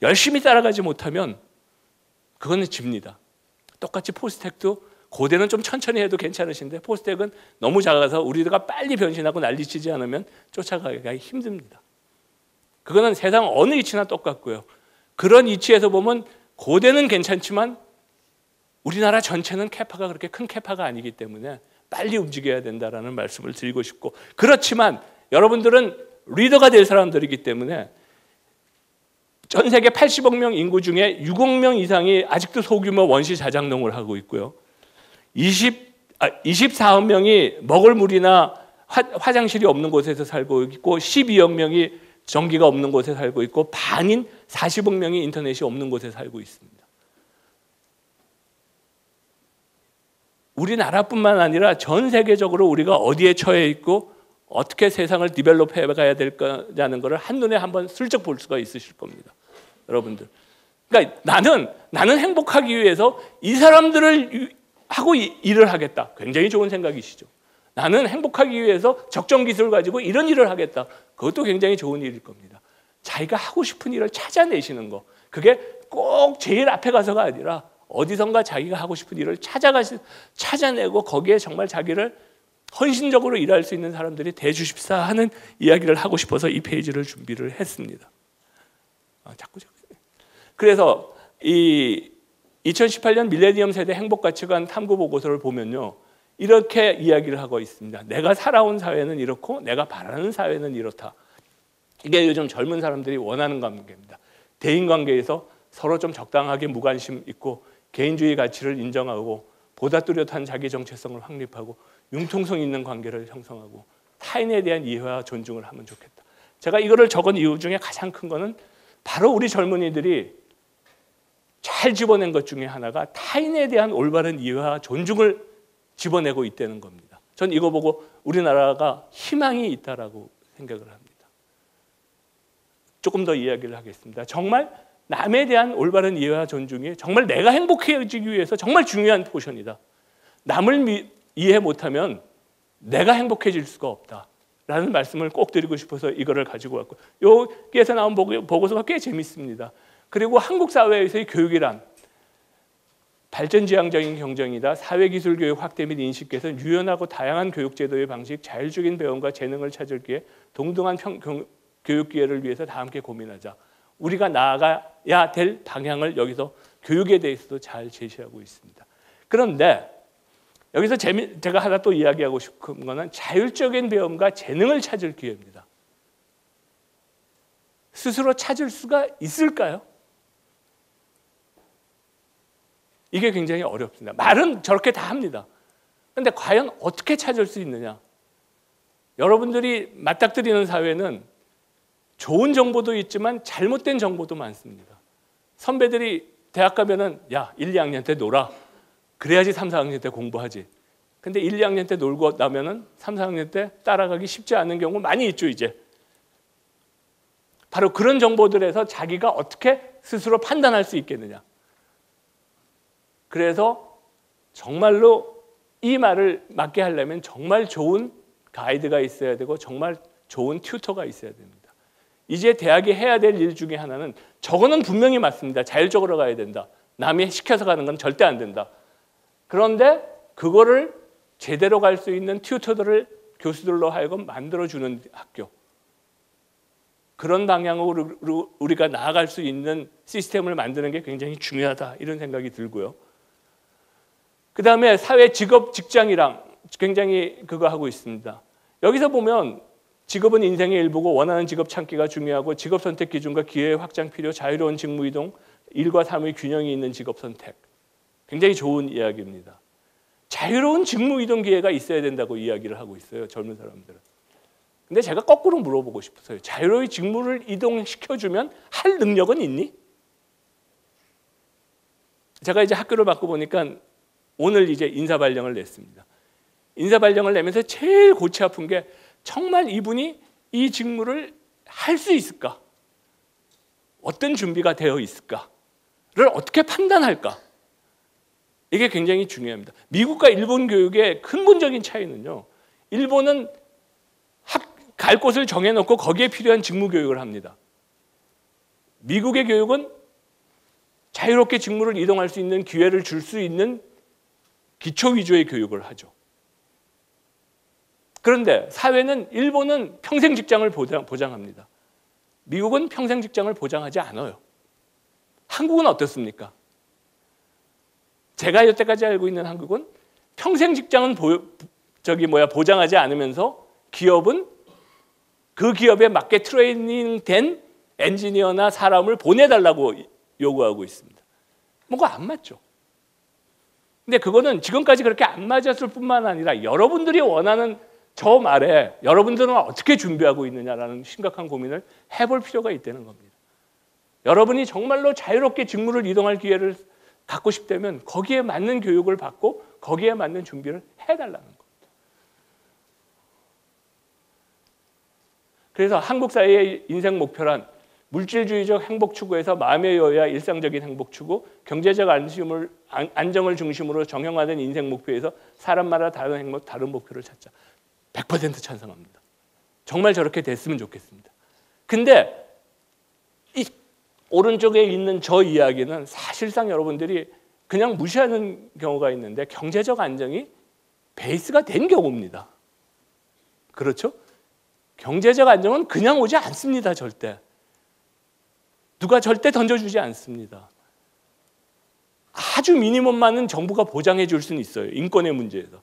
열심히 따라가지 못하면 그거는 집니다. 똑같이 포스텍도 고대는 좀 천천히 해도 괜찮으신데 포스텍은 너무 작아서 우리가 빨리 변신하고 난리치지 않으면 쫓아가기가 힘듭니다. 그거는 세상 어느 이치나 똑같고요. 그런 이치에서 보면 고대는 괜찮지만 우리나라 전체는 캐파가 그렇게 큰 캐파가 아니기 때문에 빨리 움직여야 된다라는 말씀을 드리고 싶고, 그렇지만 여러분들은 리더가 될 사람들이기 때문에 전 세계 80억 명 인구 중에 6억 명 이상이 아직도 소규모 원시 자작농을 하고 있고요. 24억 명이 먹을 물이나 화장실이 없는 곳에서 살고 있고, 12억 명이 전기가 없는 곳에 살고 있고, 반인 40억 명이 인터넷이 없는 곳에 살고 있습니다. 우리나라뿐만 아니라 전 세계적으로 우리가 어디에 처해 있고 어떻게 세상을 디벨롭해 가야 될 거냐는 것을 한눈에 한번 슬쩍 볼 수가 있으실 겁니다, 여러분들. 그러니까 나는 행복하기 위해서 이 사람들을 하고 일을 하겠다. 굉장히 좋은 생각이시죠. 나는 행복하기 위해서 적정 기술을 가지고 이런 일을 하겠다. 그것도 굉장히 좋은 일일 겁니다. 자기가 하고 싶은 일을 찾아내시는 거. 그게 꼭 제일 앞에 가서가 아니라 어디선가 자기가 하고 싶은 일을 찾아내고 거기에 정말 자기를 헌신적으로 일할 수 있는 사람들이 대주십사 하는 이야기를 하고 싶어서 이 페이지를 준비를 했습니다. 그래서 이 2018년 밀레니엄 세대 행복 가치관 탐구 보고서를 보면요, 이렇게 이야기를 하고 있습니다. 내가 살아온 사회는 이렇고 내가 바라는 사회는 이렇다. 이게 요즘 젊은 사람들이 원하는 관계입니다. 대인관계에서 서로 좀 적당하게 무관심 있고, 개인주의 가치를 인정하고, 보다 뚜렷한 자기 정체성을 확립하고, 융통성 있는 관계를 형성하고, 타인에 대한 이해와 존중을 하면 좋겠다. 제가 이거를 적은 이유 중에 가장 큰 거는 바로 우리 젊은이들이 잘 집어낸 것 중에 하나가 타인에 대한 올바른 이해와 존중을 집어내고 있다는 겁니다. 전 이거 보고 우리나라가 희망이 있다라고 생각을 합니다. 조금 더 이야기를 하겠습니다. 정말 남에 대한 올바른 이해와 존중이 정말 내가 행복해지기 위해서 정말 중요한 포션이다. 남을 이해 못하면 내가 행복해질 수가 없다라는 말씀을 꼭 드리고 싶어서 이거를 가지고 왔고, 여기에서 나온 보고서가 꽤 재밌습니다. 그리고 한국 사회에서의 교육이란 발전지향적인 경쟁이다. 사회기술 교육 확대 및 인식 개선, 유연하고 다양한 교육 제도의 방식, 자율적인 배움과 재능을 찾을 기회, 동등한 교육 기회를 위해서 다 함께 고민하자. 우리가 나아가야 될 방향을 여기서 교육에 대해서도 잘 제시하고 있습니다. 그런데 여기서 제가 하나 또 이야기하고 싶은 거는 자율적인 배움과 재능을 찾을 기회입니다. 스스로 찾을 수가 있을까요? 이게 굉장히 어렵습니다. 말은 저렇게 다 합니다. 근데 과연 어떻게 찾을 수 있느냐? 여러분들이 맞닥뜨리는 사회는 좋은 정보도 있지만 잘못된 정보도 많습니다. 선배들이 대학 가면은 야, 1, 2학년 때 놀아. 그래야지 3, 4학년 때 공부하지. 근데 1, 2학년 때 놀고 나면은 3, 4학년 때 따라가기 쉽지 않은 경우 많이 있죠, 이제. 바로 그런 정보들에서 자기가 어떻게 스스로 판단할 수 있겠느냐? 그래서 정말로 이 말을 맞게 하려면 정말 좋은 가이드가 있어야 되고 정말 좋은 튜터가 있어야 됩니다. 이제 대학이 해야 될 일 중에 하나는 저거는 분명히 맞습니다. 자율적으로 가야 된다. 남이 시켜서 가는 건 절대 안 된다. 그런데 그거를 제대로 갈 수 있는 튜터들을 교수들로 하여금 만들어주는 학교. 그런 방향으로 우리가 나아갈 수 있는 시스템을 만드는 게 굉장히 중요하다. 이런 생각이 들고요. 그 다음에 사회, 직업, 직장이랑 굉장히 그거 하고 있습니다. 여기서 보면 직업은 인생의 일부고 원하는 직업 찾기가 중요하고 직업 선택 기준과 기회의 확장 필요, 자유로운 직무 이동, 일과 삶의 균형이 있는 직업 선택. 굉장히 좋은 이야기입니다. 자유로운 직무 이동 기회가 있어야 된다고 이야기를 하고 있어요. 젊은 사람들은. 근데 제가 거꾸로 물어보고 싶어서요. 자유로운 직무를 이동시켜주면 할 능력은 있니? 제가 이제 학교를 바꿔보니까 오늘 이제 인사발령을 냈습니다. 인사발령을 내면서 제일 골치 아픈 게 정말 이분이 이 직무를 할 수 있을까? 어떤 준비가 되어 있을까?를 어떻게 판단할까? 이게 굉장히 중요합니다. 미국과 일본 교육의 근본적인 차이는요. 일본은 갈 곳을 정해놓고 거기에 필요한 직무 교육을 합니다. 미국의 교육은 자유롭게 직무를 이동할 수 있는 기회를 줄 수 있는 기초 위주의 교육을 하죠. 그런데 사회는 일본은 평생 직장을 보장합니다. 미국은 평생 직장을 보장하지 않아요. 한국은 어떻습니까? 제가 여태까지 알고 있는 한국은 평생 직장은 보장하지 않으면서 기업은 그 기업에 맞게 트레이닝된 엔지니어나 사람을 보내달라고 요구하고 있습니다. 뭔가 안 맞죠. 근데 그거는 지금까지 그렇게 안 맞았을 뿐만 아니라 여러분들이 원하는 저 말에 여러분들은 어떻게 준비하고 있느냐라는 심각한 고민을 해볼 필요가 있다는 겁니다. 여러분이 정말로 자유롭게 직무를 이동할 기회를 갖고 싶다면 거기에 맞는 교육을 받고 거기에 맞는 준비를 해달라는 겁니다. 그래서 한국 사회의 인생 목표란 물질주의적 행복 추구에서 마음의 여유와 일상적인 행복 추구, 경제적 안정을 중심으로 정형화된 인생 목표에서 사람마다 다른 목표를 찾자. 100% 찬성합니다. 정말 저렇게 됐으면 좋겠습니다. 근데 이 오른쪽에 있는 저 이야기는 사실상 여러분들이 그냥 무시하는 경우가 있는데 경제적 안정이 베이스가 된 경우입니다. 그렇죠? 경제적 안정은 그냥 오지 않습니다. 절대. 누가 절대 던져주지 않습니다. 아주 미니멈만은 정부가 보장해 줄 수는 있어요. 인권의 문제에서.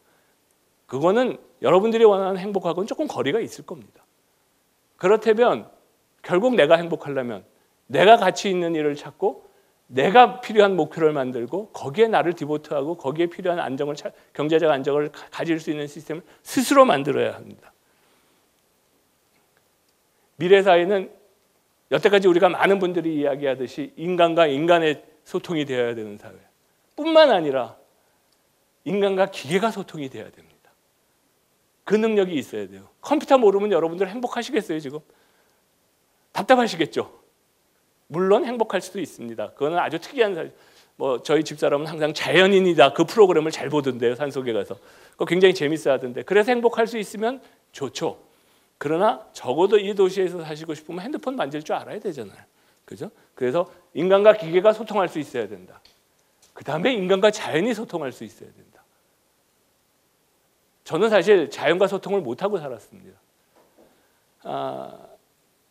그거는 여러분들이 원하는 행복하고는 조금 거리가 있을 겁니다. 그렇다면 결국 내가 행복하려면 내가 가치 있는 일을 찾고 내가 필요한 목표를 만들고 거기에 나를 디보트하고 거기에 필요한 안정을 경제적 안정을 가질 수 있는 시스템을 스스로 만들어야 합니다. 미래 사회는 여태까지 우리가 많은 분들이 이야기하듯이 인간과 인간의 소통이 되어야 되는 사회 뿐만 아니라 인간과 기계가 소통이 되어야 됩니다. 그 능력이 있어야 돼요. 컴퓨터 모르면 여러분들 행복하시겠어요, 지금? 답답하시겠죠? 물론 행복할 수도 있습니다. 그거는 아주 특이한 사실. 뭐 저희 집사람은 항상 자연인이다. 그 프로그램을 잘 보던데요, 산속에 가서. 그거 굉장히 재밌어 하던데. 그래서 행복할 수 있으면 좋죠. 그러나 적어도 이 도시에서 사시고 싶으면 핸드폰 만질 줄 알아야 되잖아요. 그죠? 그래서 인간과 기계가 소통할 수 있어야 된다. 그다음에 인간과 자연이 소통할 수 있어야 된다. 저는 사실 자연과 소통을 못하고 살았습니다.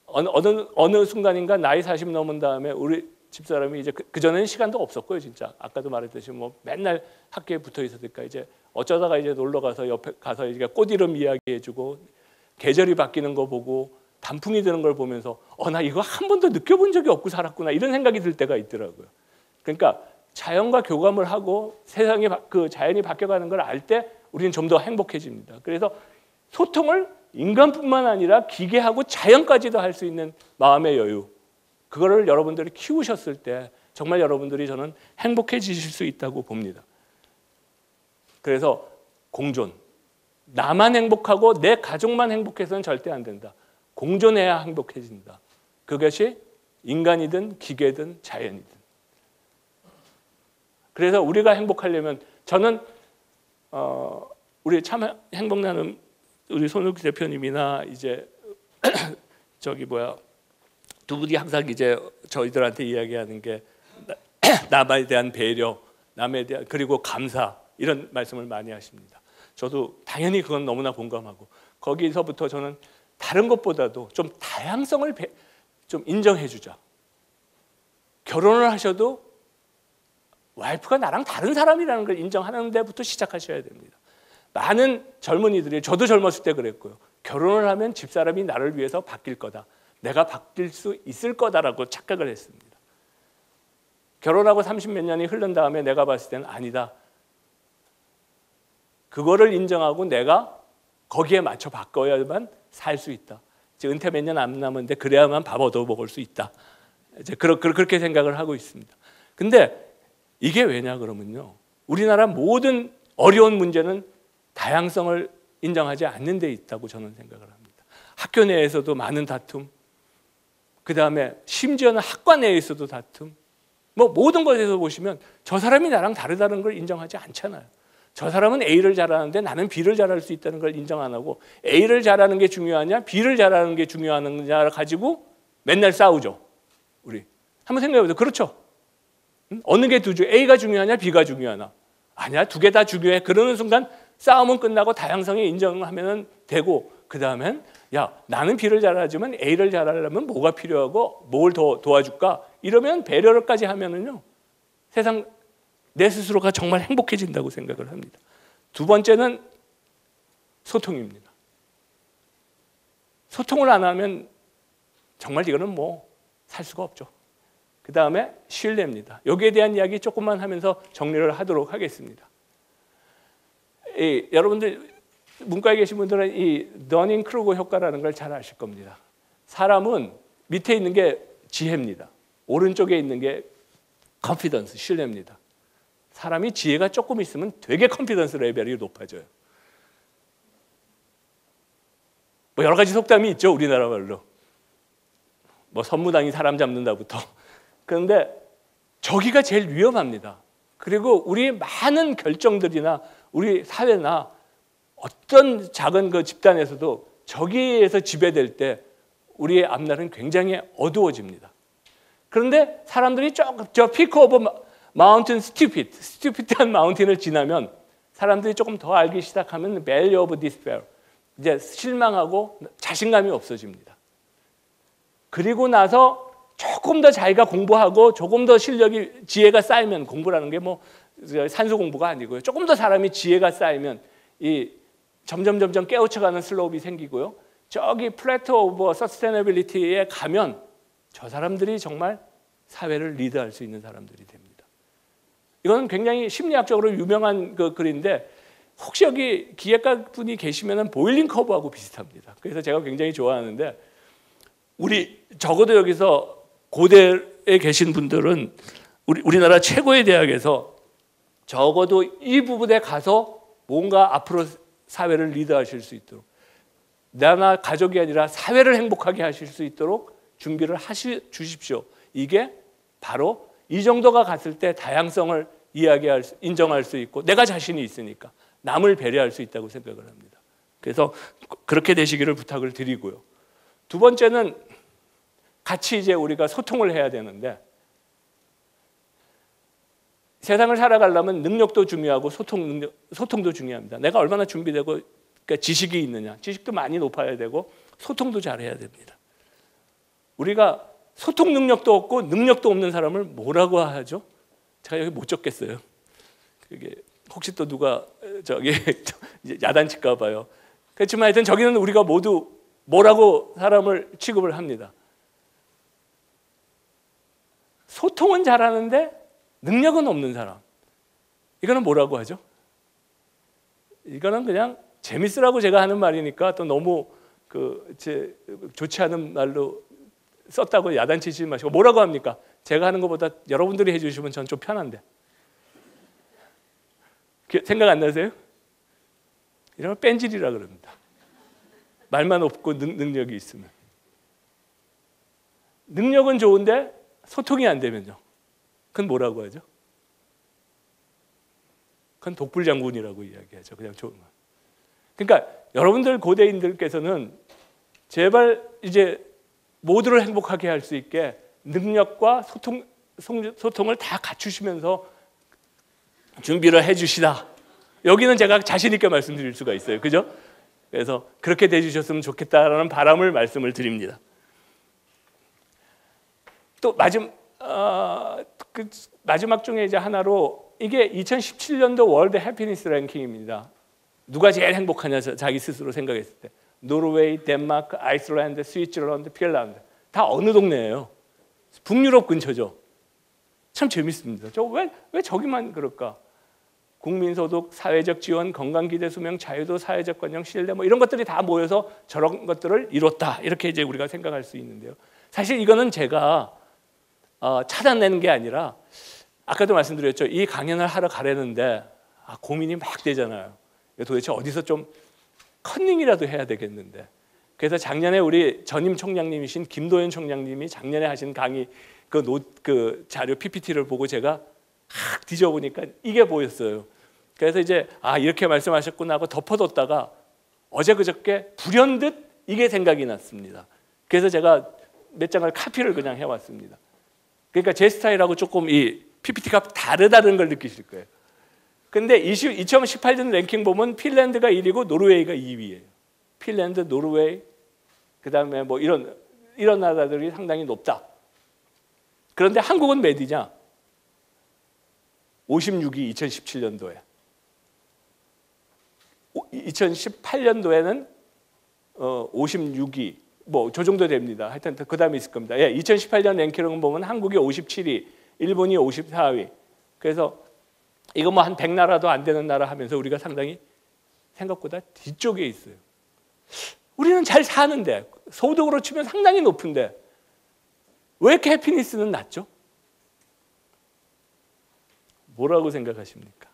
어느 순간인가 나이 40 넘은 다음에 우리 집사람이 이제 그전에는 시간도 없었고요. 진짜 아까도 말했듯이 뭐 맨날 학교에 붙어 있었으니까 이제 어쩌다가 이제 놀러 가서 옆에 가서 이제 꽃 이름 이야기해주고 계절이 바뀌는 거 보고 단풍이 드는 걸 보면서 나 이거 한 번도 느껴본 적이 없고 살았구나 이런 생각이 들 때가 있더라고요. 그러니까 자연과 교감을 하고 세상이 그 자연이 바뀌어가는 걸 알 때 우리는 좀 더 행복해집니다. 그래서 소통을 인간뿐만 아니라 기계하고 자연까지도 할 수 있는 마음의 여유. 그거를 여러분들이 키우셨을 때 정말 여러분들이 저는 행복해지실 수 있다고 봅니다. 그래서 공존. 나만 행복하고 내 가족만 행복해서는 절대 안 된다. 공존해야 행복해진다. 그것이 인간이든 기계든 자연이든. 그래서 우리가 행복하려면 저는 우리 참 행복나눔 우리 손욱 대표님이나 이제 두 분이 항상 이제 저희들한테 이야기하는 게 남에 대한 배려, 남에 대한 그리고 감사 이런 말씀을 많이 하십니다. 저도 당연히 그건 너무나 공감하고 거기서부터 저는 다른 것보다도 좀 다양성을 좀 인정해주자. 결혼을 하셔도 와이프가 나랑 다른 사람이라는 걸 인정하는 데부터 시작하셔야 됩니다. 많은 젊은이들이, 저도 젊었을 때 그랬고요. 결혼을 하면 집사람이 나를 위해서 바뀔 거다. 내가 바뀔 수 있을 거다라고 착각을 했습니다. 결혼하고 30몇 년이 흐른 다음에 내가 봤을 때는 아니다. 그거를 인정하고 내가 거기에 맞춰 바꿔야만 살 수 있다. 이제 은퇴 몇 년 안 남았는데 그래야만 밥 얻어 먹을 수 있다. 이제 그렇게 생각을 하고 있습니다. 근데 이게 왜냐 그러면요. 우리나라 모든 어려운 문제는 다양성을 인정하지 않는 데 있다고 저는 생각을 합니다. 학교 내에서도 많은 다툼, 그다음에 심지어는 학과 내에서도 다툼, 뭐 모든 것에서 보시면 저 사람이 나랑 다르다는 걸 인정하지 않잖아요. 저 사람은 A를 잘하는데 나는 B를 잘할 수 있다는 걸 인정 안 하고 A를 잘하는 게 중요하냐, B를 잘하는 게 중요하느냐를 가지고 맨날 싸우죠. 우리 한번 생각해보세요. 그렇죠? 어느 게 A가 중요하냐, B가 중요하나? 아니야, 두 개 다 중요해. 그러는 순간 싸움은 끝나고 다양성이 인정하면 되고 그 다음엔 야, 나는 B를 잘하지만 A를 잘하려면 뭐가 필요하고 뭘 더 도와줄까? 이러면 배려를까지 하면은요, 세상 내 스스로가 정말 행복해진다고 생각을 합니다. 두 번째는 소통입니다. 소통을 안 하면 정말 이거는 뭐 살 수가 없죠. 그 다음에 신뢰입니다. 여기에 대한 이야기 조금만 하면서 정리를 하도록 하겠습니다. 여러분들 문과에 계신 분들은 이 더닝크루거 효과라는 걸 잘 아실 겁니다. 사람은 밑에 있는 게 지혜입니다. 오른쪽에 있는 게 컨피던스, 신뢰입니다. 사람이 지혜가 조금 있으면 되게 컨피던스 레벨이 높아져요. 뭐 여러 가지 속담이 있죠, 우리나라 말로. 뭐 선무당이 사람 잡는다부터. 그런데 저기가 제일 위험합니다. 그리고 우리 많은 결정들이나 우리 사회나 어떤 작은 그 집단에서도 저기에서 지배될 때 우리의 앞날은 굉장히 어두워집니다. 그런데 사람들이 조금 저 피크 오브 마운틴 스튜피드한 마운틴을 지나면 사람들이 조금 더 알기 시작하면 밸류 오브 디스페어, 이제 실망하고 자신감이 없어집니다. 그리고 나서 조금 더 자기가 공부하고 조금 더 실력이 지혜가 쌓이면, 공부라는 게 뭐 산수 공부가 아니고요, 조금 더 사람이 지혜가 쌓이면 이 점점 깨우쳐가는 슬로우비 생기고요. 저기 플래트 오브 서스테이너빌리티에 가면 저 사람들이 정말 사회를 리드할 수 있는 사람들이 됩니다. 이건 굉장히 심리학적으로 유명한 그 글인데 혹시 여기 기획가 분이 계시면 보일링 커브하고 비슷합니다. 그래서 제가 굉장히 좋아하는데 우리 적어도 여기서 고대에 계신 분들은 우리나라 최고의 대학에서 적어도 이 부분에 가서 뭔가 앞으로 사회를 리드하실 수 있도록, 나나 가족이 아니라 사회를 행복하게 하실 수 있도록 준비를 주십시오. 이게 바로 이 정도가 갔을 때 다양성을 인정할 수 있고 내가 자신이 있으니까 남을 배려할 수 있다고 생각을 합니다. 그래서 그렇게 되시기를 부탁을 드리고요. 두 번째는 같이 이제 우리가 소통을 해야 되는데 세상을 살아가려면 능력도 중요하고 소통도 중요합니다. 내가 얼마나 준비되고 그러니까 지식이 있느냐, 지식도 많이 높아야 되고 소통도 잘해야 됩니다. 우리가 소통 능력도 없고 능력도 없는 사람을 뭐라고 하죠? 제가 여기 못 적겠어요. 그게 혹시 또 누가 저기 야단칠까 봐요. 그렇지만 하여튼 저기는 우리가 모두 뭐라고 사람을 취급을 합니다. 소통은 잘하는데 능력은 없는 사람. 이거는 뭐라고 하죠? 이거는 그냥 재밌으라고 제가 하는 말이니까 또 너무 좋지 않은 말로 썼다고 야단치지 마시고 뭐라고 합니까? 제가 하는 것보다 여러분들이 해주시면 전 좀 편한데. 생각 안 나세요? 이런 걸 뺀질이라 그럽니다. 말만 없고 능력이 있으면. 능력은 좋은데 소통이 안 되면요. 그건 뭐라고 하죠? 그건 독불장군이라고 이야기하죠. 그냥 좋은 말. 그러니까 여러분들 고대인들께서는 제발 이제 모두를 행복하게 할 수 있게 능력과 소통, 소통을 다 갖추시면서 준비를 해주시다. 여기는 제가 자신 있게 말씀드릴 수가 있어요. 그죠? 그래서 그렇게 돼주셨으면 좋겠다라는 바람을 말씀을 드립니다. 또 마지막 중에 이제 하나로 이게 2017년도 월드 해피니스 랭킹입니다. 누가 제일 행복하냐 자기 스스로 생각했을 때 노르웨이, 덴마크, 아이슬란드, 스위스랜드, 핀란드 다 어느 동네예요? 북유럽 근처죠. 참 재밌습니다. 저 왜 저기만 그럴까? 국민소득, 사회적 지원, 건강기대 수명, 자유도, 사회적 관용, 신뢰 뭐 이런 것들이 다 모여서 저런 것들을 이뤘다. 이렇게 이제 우리가 생각할 수 있는데요. 사실 이거는 제가 찾아내는 게 아니라 아까도 말씀드렸죠. 이 강연을 하러 가려는데 고민이 막 되잖아요. 도대체 어디서 좀 컨닝이라도 해야 되겠는데. 그래서 작년에 우리 전임 총장님이신 김도현 총장님이 작년에 하신 강의 그 자료 PPT를 보고 제가 확 뒤져보니까 이게 보였어요. 그래서 이제 이렇게 말씀하셨구나 하고 덮어뒀다가 어제 그저께 불현듯 이게 생각이 났습니다. 그래서 제가 몇 장을 카피를 그냥 해왔습니다. 그러니까 제 스타일하고 조금 이 PPT가 다르다는 걸 느끼실 거예요. 근데 2018년 랭킹 보면 핀란드가 1위고 노르웨이가 2위예요. 핀란드, 노르웨이, 그다음에 뭐 이런 나라들이 상당히 높다. 그런데 한국은 몇 위냐? 56위 2017년도에. 2018년도에는 56위. 뭐 저 정도 됩니다. 하여튼 그다음에 있을 겁니다. 예, 2018년 랭킹을 보면 한국이 57위, 일본이 54위. 그래서 이거 뭐 한 100나라도 안 되는 나라 하면서 우리가 상당히 생각보다 뒤쪽에 있어요. 우리는 잘 사는데 소득으로 치면 상당히 높은데 왜 이렇게 해피니스는 낮죠? 뭐라고 생각하십니까?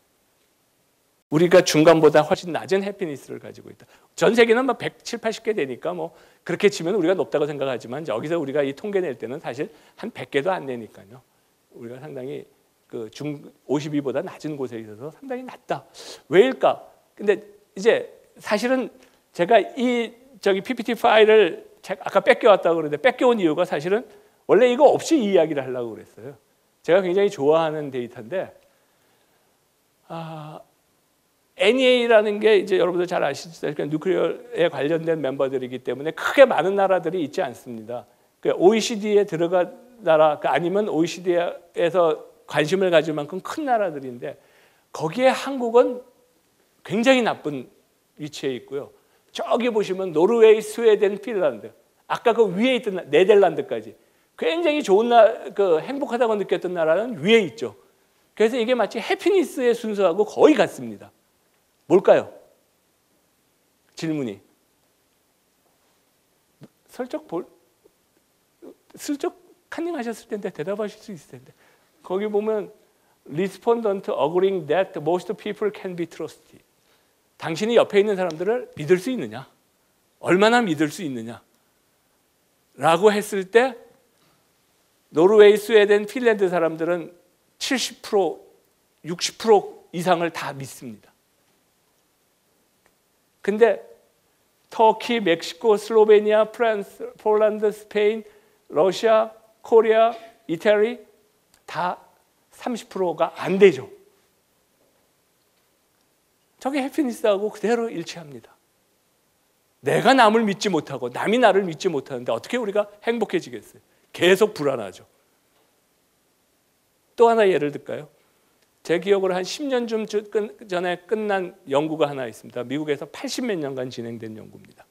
우리가 중간보다 훨씬 낮은 해피니스를 가지고 있다. 전 세계는 막 170, 80개 되니까 뭐 그렇게 치면 우리가 높다고 생각하지만 여기서 우리가 이 통계 낼 때는 사실 한 100개도 안 되니까요. 우리가 상당히 그 52보다 낮은 곳에 있어서 상당히 낮다. 왜일까? 근데 이제 사실은 제가 PPT 파일을 아까 뺏겨왔다고 그러는데 뺏겨온 이유가 사실은 원래 이거 없이 이야기를 하려고 그랬어요. 제가 굉장히 좋아하는 데이터인데 NEA라는 게 이제 여러분들 잘 아시다시피 뉴클리어에 관련된 멤버들이기 때문에 크게 많은 나라들이 있지 않습니다. OECD에 들어간 나라 아니면 OECD에서 관심을 가질 만큼 큰 나라들인데 거기에 한국은 굉장히 나쁜 위치에 있고요. 저기 보시면 노르웨이, 스웨덴, 핀란드 아까 그 위에 있던 네덜란드까지 굉장히 좋은 행복하다고 느꼈던 나라는 위에 있죠. 그래서 이게 마치 해피니스의 순서하고 거의 같습니다. 뭘까요? 질문이. 슬쩍 카닝하셨을 텐데 대답하실 수 있을 텐데 거기 보면 Respondent agreeing that most people can be trusted. 당신이 옆에 있는 사람들을 믿을 수 있느냐? 얼마나 믿을 수 있느냐? 라고 했을 때 노르웨이, 스웨덴, 핀란드 사람들은 70%, 60% 이상을 다 믿습니다. 근데 터키, 멕시코, 슬로베니아, 프랑스, 폴란드, 스페인, 러시아, 코리아, 이태리 다 30%가 안 되죠. 저게 해피니스하고 그대로 일치합니다. 내가 남을 믿지 못하고 남이 나를 믿지 못하는데 어떻게 우리가 행복해지겠어요? 계속 불안하죠. 또 하나 예를 들까요? 제 기억으로 한 10년 전에 끝난 연구가 하나 있습니다. 미국에서 80몇 년간 진행된 연구입니다.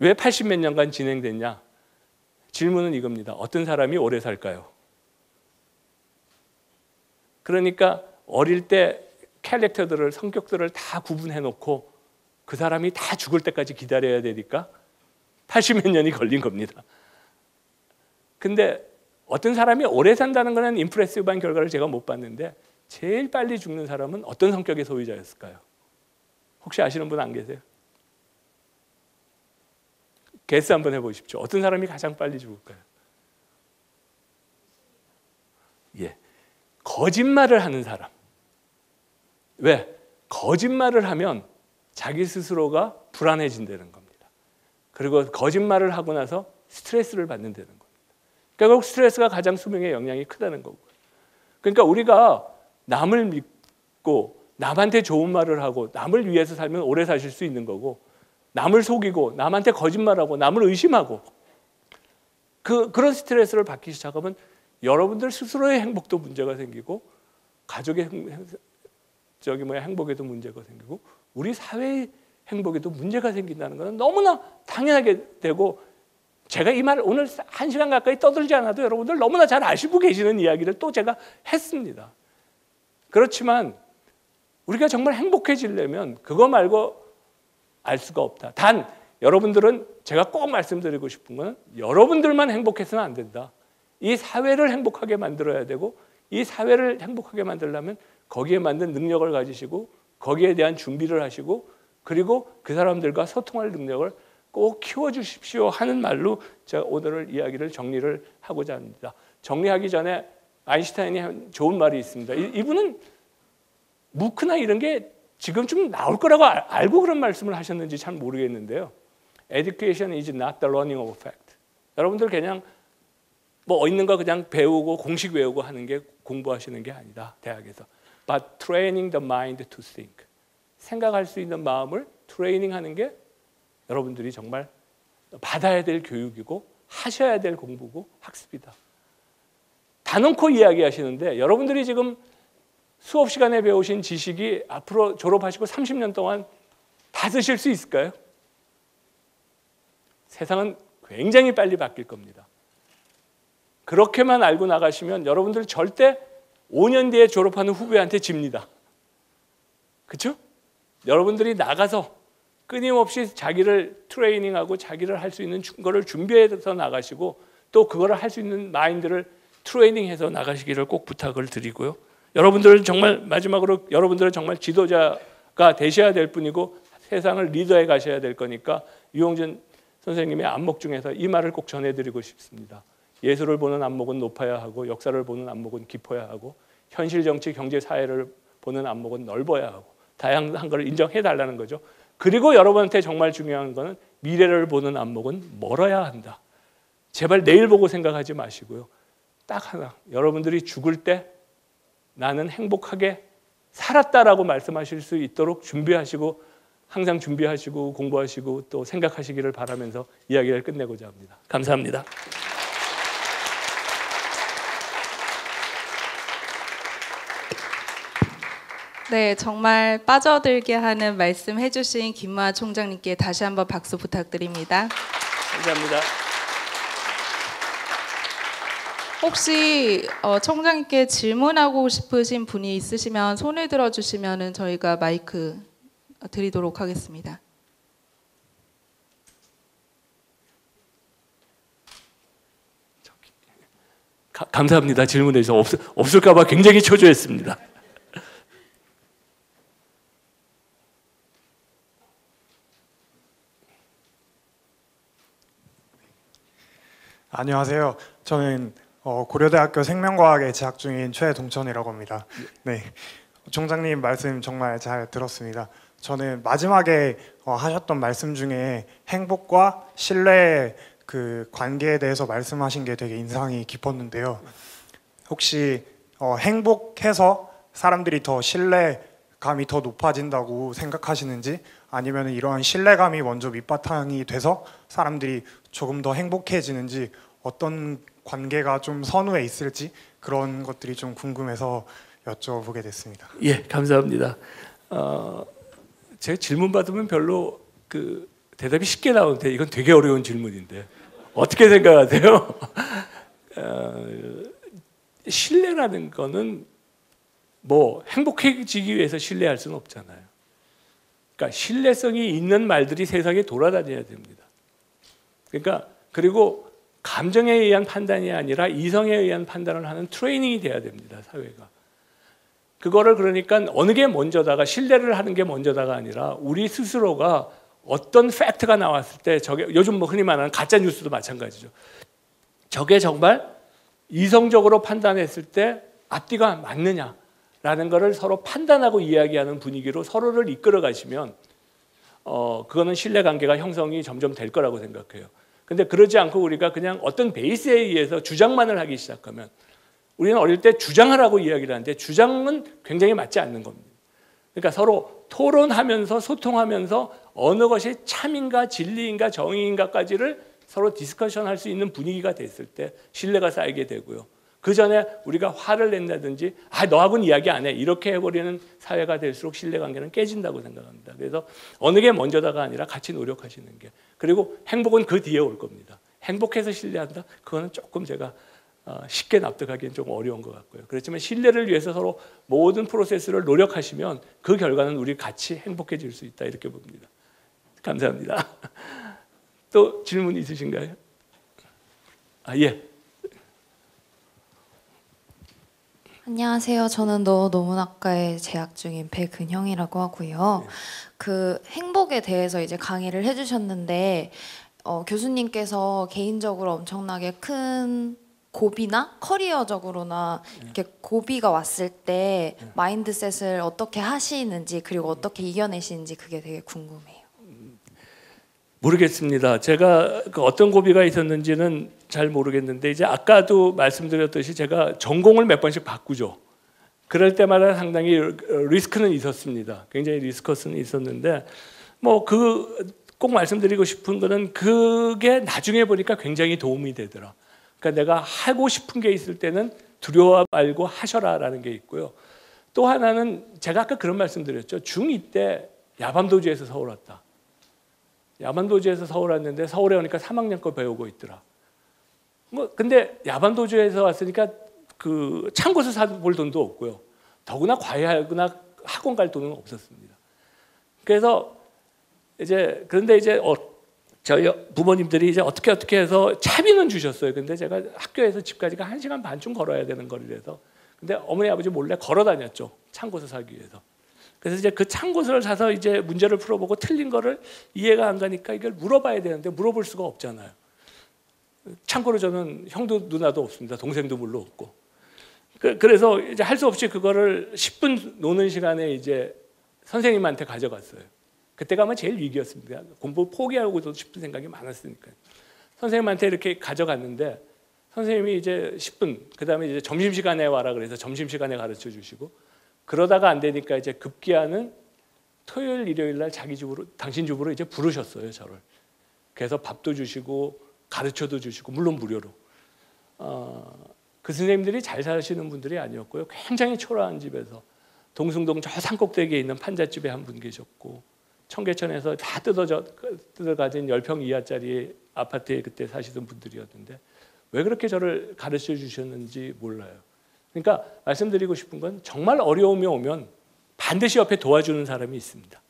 왜 80몇 년간 진행됐냐? 질문은 이겁니다. 어떤 사람이 오래 살까요? 그러니까 어릴 때 캐릭터들을, 성격들을 다 구분해놓고 그 사람이 다 죽을 때까지 기다려야 되니까 80몇 년이 걸린 겁니다. 근데 어떤 사람이 오래 산다는 거는 임프레시브한 결과를 제가 못 봤는데 제일 빨리 죽는 사람은 어떤 성격의 소유자였을까요? 혹시 아시는 분 안 계세요? 개수 한번 해보십시오. 어떤 사람이 가장 빨리 죽을까요? 예, 거짓말을 하는 사람. 왜? 거짓말을 하면 자기 스스로가 불안해진다는 겁니다. 그리고 거짓말을 하고 나서 스트레스를 받는다는 겁니다. 결국 스트레스가 가장 수명에 영향이 크다는 거고요. 그러니까 우리가 남을 믿고 남한테 좋은 말을 하고 남을 위해서 살면 오래 사실 수 있는 거고, 남을 속이고 남한테 거짓말하고 남을 의심하고 그런 스트레스를 받기 시작하면 여러분들 스스로의 행복도 문제가 생기고 가족의 행복에도 문제가 생기고 우리 사회의 행복에도 문제가 생긴다는 것은 너무나 당연하게 되고, 제가 이 말을 오늘 1시간 가까이 떠들지 않아도 여러분들 너무나 잘 아시고 계시는 이야기를 또 제가 했습니다. 그렇지만 우리가 정말 행복해지려면 그거 말고 알 수가 없다. 단 여러분들은, 제가 꼭 말씀드리고 싶은 건 여러분들만 행복해서는 안 된다. 이 사회를 행복하게 만들어야 되고, 이 사회를 행복하게 만들려면 거기에 맞는 능력을 가지시고 거기에 대한 준비를 하시고 그리고 그 사람들과 소통할 능력을 꼭 키워주십시오 하는 말로 제가 오늘 이야기를 정리를 하고자 합니다. 정리하기 전에 아인슈타인이 한 좋은 말이 있습니다. 이분은 무크나 이런 게 지금 좀 나올 거라고 알고 그런 말씀을 하셨는지 잘 모르겠는데요. Education is not the learning of fact. 여러분들 그냥 뭐 있는 거 그냥 배우고 공식 외우고 하는 게 공부하시는 게 아니다, 대학에서. But training the mind to think. 생각할 수 있는 마음을 트레이닝하는 게 여러분들이 정말 받아야 될 교육이고 하셔야 될 공부고 학습이다. 다놓고 이야기하시는데 여러분들이 지금 수업 시간에 배우신 지식이 앞으로 졸업하시고 30년 동안 다 쓰실 수 있을까요? 세상은 굉장히 빨리 바뀔 겁니다. 그렇게만 알고 나가시면 여러분들 절대 5년 뒤에 졸업하는 후배한테 집니다. 그렇죠? 여러분들이 나가서 끊임없이 자기를 트레이닝하고 자기를 할 수 있는 거를 준비해서 나가시고 또 그거를 할 수 있는 마인드를 트레이닝해서 나가시기를 꼭 부탁을 드리고요. 여러분들은 정말 마지막으로 여러분들은 정말 지도자가 되셔야 될 뿐이고 세상을 리더해 가셔야 될 거니까 유홍준 선생님의 안목 중에서 이 말을 꼭 전해드리고 싶습니다. 예술을 보는 안목은 높아야 하고 역사를 보는 안목은 깊어야 하고 현실 정치, 경제, 사회를 보는 안목은 넓어야 하고 다양한 걸 인정해달라는 거죠. 그리고 여러분한테 정말 중요한 거는 미래를 보는 안목은 멀어야 한다. 제발 내일 보고 생각하지 마시고요. 딱 하나, 여러분들이 죽을 때 나는 행복하게 살았다라고 말씀하실 수 있도록 준비하시고 항상 준비하시고 공부하시고 또 생각하시기를 바라면서 이야기를 끝내고자 합니다. 감사합니다. 네, 정말 빠져들게 하는 말씀 해주신 김무환 총장님께 다시 한번 박수 부탁드립니다. 감사합니다. 혹시 총장님께 질문하고 싶으신 분이 있으시면 손을 들어주시면 저희가 마이크 드리도록 하겠습니다. 감사합니다. 질문해 주셔서 없을까 봐 굉장히 초조했습니다. 안녕하세요. 저는 고려대학교 생명과학에 재학 중인 최동천이라고 합니다. 네, 총장님 말씀 정말 잘 들었습니다. 저는 마지막에 하셨던 말씀 중에 행복과 신뢰의 그 관계에 대해서 말씀하신 게 되게 인상이 깊었는데요. 혹시 행복해서 사람들이 더 신뢰감이 더 높아진다고 생각하시는지, 아니면 이러한 신뢰감이 먼저 밑바탕이 돼서 사람들이 조금 더 행복해지는지, 어떤 관계가 좀 선후에 있을지 그런 것들이 좀 궁금해서 여쭤보게 됐습니다. 예, 감사합니다. 제 질문 받으면 별로 그 대답이 쉽게 나오는데 이건 되게 어려운 질문인데 어떻게 생각하세요? 신뢰라는 거는 뭐 행복해지기 위해서 신뢰할 수는 없잖아요. 그러니까 신뢰성이 있는 말들이 세상에 돌아다녀야 됩니다. 그러니까 그리고 감정에 의한 판단이 아니라 이성에 의한 판단을 하는 트레이닝이 돼야 됩니다, 사회가. 그거를 그러니까 어느 게 먼저다가, 신뢰를 하는 게 먼저다가 아니라 우리 스스로가 어떤 팩트가 나왔을 때 저게, 요즘 뭐 흔히 말하는 가짜 뉴스도 마찬가지죠. 저게 정말 이성적으로 판단했을 때 앞뒤가 맞느냐라는 거를 서로 판단하고 이야기하는 분위기로 서로를 이끌어 가시면 그거는 신뢰관계가 형성이 점점 될 거라고 생각해요. 근데 그러지 않고 우리가 그냥 어떤 베이스에 의해서 주장만을 하기 시작하면, 우리는 어릴 때 주장하라고 이야기를 하는데 주장은 굉장히 맞지 않는 겁니다. 그러니까 서로 토론하면서 소통하면서 어느 것이 참인가 진리인가 정의인가까지를 서로 디스커션할 수 있는 분위기가 됐을 때 신뢰가 쌓이게 되고요. 그 전에 우리가 화를 낸다든지 아 너하고는 이야기 안 해 이렇게 해버리는 사회가 될수록 신뢰관계는 깨진다고 생각합니다. 그래서 어느 게 먼저다가 아니라 같이 노력하시는 게, 그리고 행복은 그 뒤에 올 겁니다. 행복해서 신뢰한다? 그거는 조금 제가 쉽게 납득하기엔 좀 어려운 것 같고요. 그렇지만 신뢰를 위해서 서로 모든 프로세스를 노력하시면 그 결과는 우리 같이 행복해질 수 있다 이렇게 봅니다. 감사합니다. 또 질문 있으신가요? 아, 예. 안녕하세요. 저는 노무학과에 재학 중인 배근형이라고 하고요. 네. 그 행복에 대해서 이제 강의를 해주셨는데 교수님께서 개인적으로 엄청나게 큰 고비나 커리어적으로나 이렇게 고비가 왔을 때 마인드셋을 어떻게 하시는지, 그리고 어떻게 이겨내시는지 그게 되게 궁금해요. 모르겠습니다. 제가 그 어떤 고비가 있었는지는 잘 모르겠는데, 이제 아까도 말씀드렸듯이 제가 전공을 몇 번씩 바꾸죠. 그럴 때마다 상당히 리스크는 있었습니다. 굉장히 리스크는 있었는데, 뭐 꼭 말씀드리고 싶은 거는 그게 나중에 보니까 굉장히 도움이 되더라. 그러니까 내가 하고 싶은 게 있을 때는 두려워 말고 하셔라라는 게 있고요. 또 하나는 제가 아까 그런 말씀드렸죠. 중2 때 야반도주에서 서울 왔다. 야반도주에서 서울 왔는데 서울에 오니까 3학년 거 배우고 있더라. 뭐 근데 야반도주에서 왔으니까 그 참고서 사볼 돈도 없고요. 더구나 과외하거나 학원 갈 돈은 없었습니다. 그래서 이제 그런데 이제 저희 부모님들이 이제 어떻게 해서 차비는 주셨어요. 근데 제가 학교에서 집까지가 1시간 반쯤 걸어야 되는 거리라서. 근데 어머니 아버지 몰래 걸어 다녔죠. 참고서 사기 위해서. 그래서 이제 그 참고서를 사서 이제 문제를 풀어보고 틀린 거를 이해가 안 가니까 이걸 물어봐야 되는데 물어볼 수가 없잖아요. 참고로 저는 형도 누나도 없습니다. 동생도 물론 없고. 그래서 이제 할 수 없이 그거를 10분 노는 시간에 이제 선생님한테 가져갔어요. 그때가 아마 제일 위기였습니다. 공부 포기하고도 싶은 생각이 많았으니까. 선생님한테 이렇게 가져갔는데 선생님이 이제 10분, 그다음에 이제 점심시간에 와라 그래서 점심시간에 가르쳐 주시고, 그러다가 안 되니까 이제 급기야는 토요일, 일요일 날 자기 집으로, 당신 집으로 이제 부르셨어요, 저를. 그래서 밥도 주시고 가르쳐도 주시고, 물론 무료로. 그 선생님들이 잘 사시는 분들이 아니었고요. 굉장히 초라한 집에서 동승동 저 산꼭대기에 있는 판잣집에 한 분 계셨고, 청계천에서 다 뜯어가진 10평 이하짜리 아파트에 그때 사시던 분들이었는데 왜 그렇게 저를 가르쳐 주셨는지 몰라요. 그러니까 말씀드리고 싶은 건 정말 어려움이 오면 반드시 옆에 도와주는 사람이 있습니다.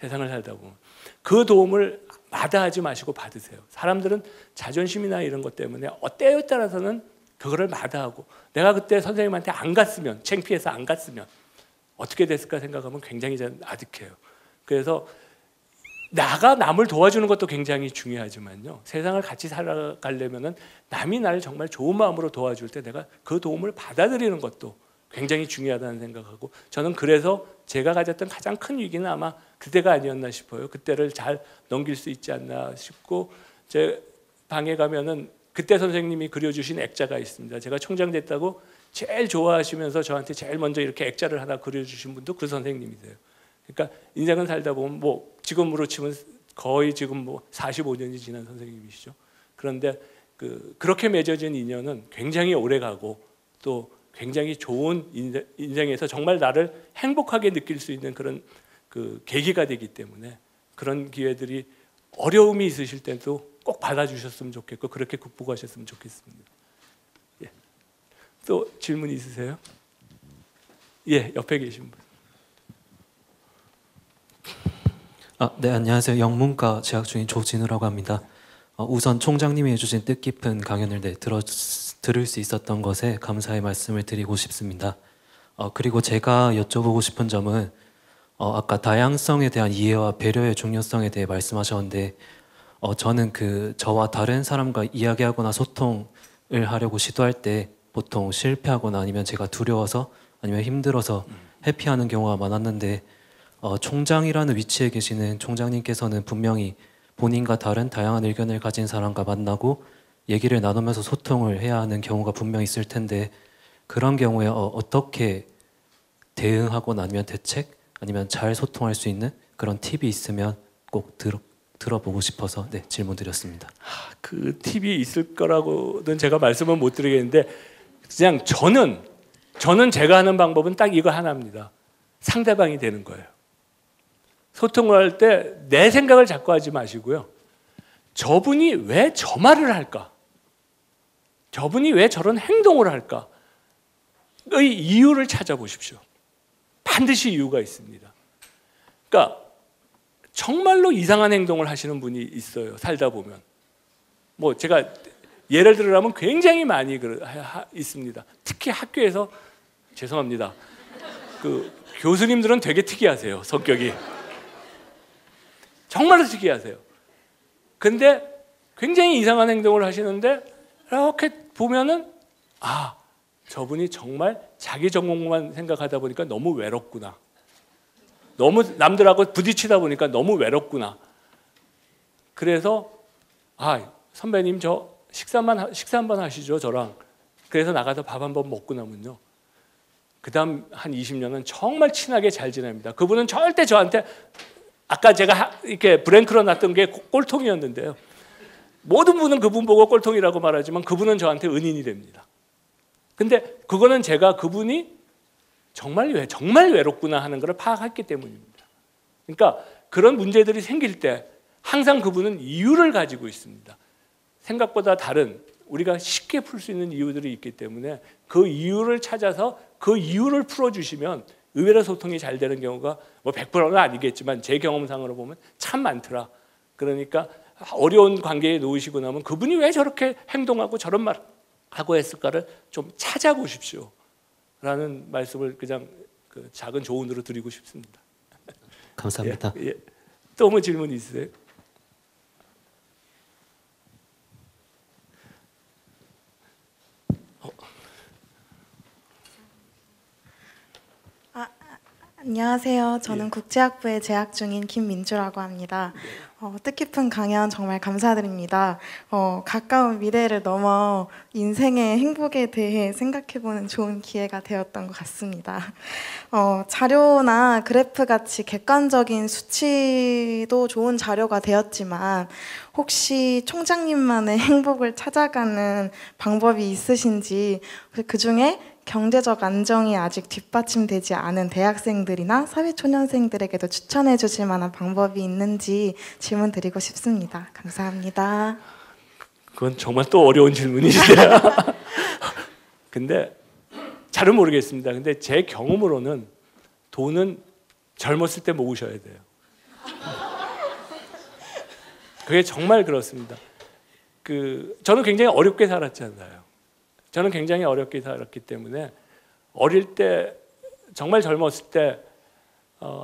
세상을 살다 보면. 그 도움을 마다하지 마시고 받으세요. 사람들은 자존심이나 이런 것 때문에 때에 따라서는 그거를 마다하고, 내가 그때 선생님한테 안 갔으면, 창피해서 안 갔으면 어떻게 됐을까 생각하면 굉장히 아득해요. 그래서 나가 남을 도와주는 것도 굉장히 중요하지만요, 세상을 같이 살아가려면은 남이 나를 정말 좋은 마음으로 도와줄 때 내가 그 도움을 받아들이는 것도 굉장히 중요하다는 생각하고, 저는 그래서 제가 가졌던 가장 큰 위기는 아마 그때가 아니었나 싶어요. 그때를 잘 넘길 수 있지 않나 싶고, 제 방에 가면은 그때 선생님이 그려주신 액자가 있습니다. 제가 총장 됐다고 제일 좋아하시면서 저한테 제일 먼저 이렇게 액자를 하나 그려주신 분도 그 선생님이세요. 그러니까 인생은 살다 보면 뭐 지금으로 치면 거의 지금 뭐 45년이 지난 선생님이시죠. 그런데 그렇게 맺어진 인연은 굉장히 오래가고 또 굉장히 좋은 인생에서 정말 나를 행복하게 느낄 수 있는 그런 계기가 되기 때문에, 그런 기회들이 어려움이 있으실 때도 꼭 받아주셨으면 좋겠고 그렇게 극복하셨으면 좋겠습니다. 예. 또 질문 있으세요? 예, 옆에 계신 분. 네, 안녕하세요. 영문과 재학 중인 조진우라고 합니다. 우선 총장님이 해주신 뜻깊은 강연을 들을 수 있었던 것에 감사의 말씀을 드리고 싶습니다. 그리고 제가 여쭤보고 싶은 점은 아까 다양성에 대한 이해와 배려의 중요성에 대해 말씀하셨는데, 저는 저와 다른 사람과 이야기하거나 소통을 하려고 시도할 때 보통 실패하거나 아니면 제가 두려워서 아니면 힘들어서 회피하는 경우가 많았는데, 총장이라는 위치에 계시는 총장님께서는 분명히 본인과 다른 다양한 의견을 가진 사람과 만나고 얘기를 나누면서 소통을 해야 하는 경우가 분명 있을 텐데 그런 경우에 어떻게 대응하거나 아니면 대책 아니면 잘 소통할 수 있는 그런 팁이 있으면 꼭 들어보고 싶어서 네, 질문 드렸습니다. 그 팁이 있을 거라고는 제가 말씀은 못 드리겠는데 그냥 저는 제가 하는 방법은 딱 이거 하나입니다. 상대방이 되는 거예요. 소통을 할 때 내 생각을 자꾸 하지 마시고요. 저분이 왜 저 말을 할까? 저분이 왜 저런 행동을 할까? 의 이유를 찾아보십시오. 반드시 이유가 있습니다. 그러니까 정말로 이상한 행동을 하시는 분이 있어요. 살다 보면. 뭐 제가 예를 들으라면 굉장히 많이 있습니다. 특히 학교에서 죄송합니다. 그 교수님들은 되게 특이하세요. 성격이. 정말로 특이하세요. 근데 굉장히 이상한 행동을 하시는데 이렇게 보면은 아, 저분이 정말 자기 전공만 생각하다 보니까 너무 외롭구나. 너무 남들하고 부딪히다 보니까 너무 외롭구나. 그래서 아, 선배님 저 식사 한번 하시죠, 저랑. 그래서 나가서 밥 한번 먹고 나면요. 그다음 한 20년은 정말 친하게 잘 지냅니다. 그분은 절대 저한테 아까 제가 이렇게 브랭크로 놨던 게 꼴통이었는데요. 모든 분은 그분 보고 꼴통이라고 말하지만 그분은 저한테 은인이 됩니다. 근데 그거는 제가 그분이 정말 외롭구나 하는 걸 파악했기 때문입니다. 그러니까 그런 문제들이 생길 때 항상 그분은 이유를 가지고 있습니다. 생각보다 다른 우리가 쉽게 풀 수 있는 이유들이 있기 때문에 그 이유를 찾아서 그 이유를 풀어주시면 의외로 소통이 잘 되는 경우가 뭐 100%는 아니겠지만 제 경험상으로 보면 참 많더라. 그러니까 어려운 관계에 놓으시고 나면 그분이 왜 저렇게 행동하고 저런 말 하고 했을까를 좀 찾아보십시오. 라는 말씀을 그냥 그 작은 조언으로 드리고 싶습니다. 감사합니다. 예. 또 뭐 질문 있으세요? 안녕하세요. 저는 예. 국제학부에 재학 중인 김민주라고 합니다. 뜻깊은 강연 정말 감사드립니다. 가까운 미래를 넘어 인생의 행복에 대해 생각해보는 좋은 기회가 되었던 것 같습니다. 자료나 그래프같이 객관적인 수치도 좋은 자료가 되었지만 혹시 총장님만의 행복을 찾아가는 방법이 있으신지 그중에 경제적 안정이 아직 뒷받침되지 않은 대학생들이나 사회초년생들에게도 추천해 주실 만한 방법이 있는지 질문 드리고 싶습니다. 감사합니다. 그건 정말 또 어려운 질문이세요. 근데 잘은 모르겠습니다. 근데 제 경험으로는 돈은 젊었을 때 모으셔야 돼요. 그게 정말 그렇습니다. 저는 굉장히 어렵게 살았잖아요. 저는 굉장히 어렵게 살았기 때문에 어릴 때 정말 젊었을 때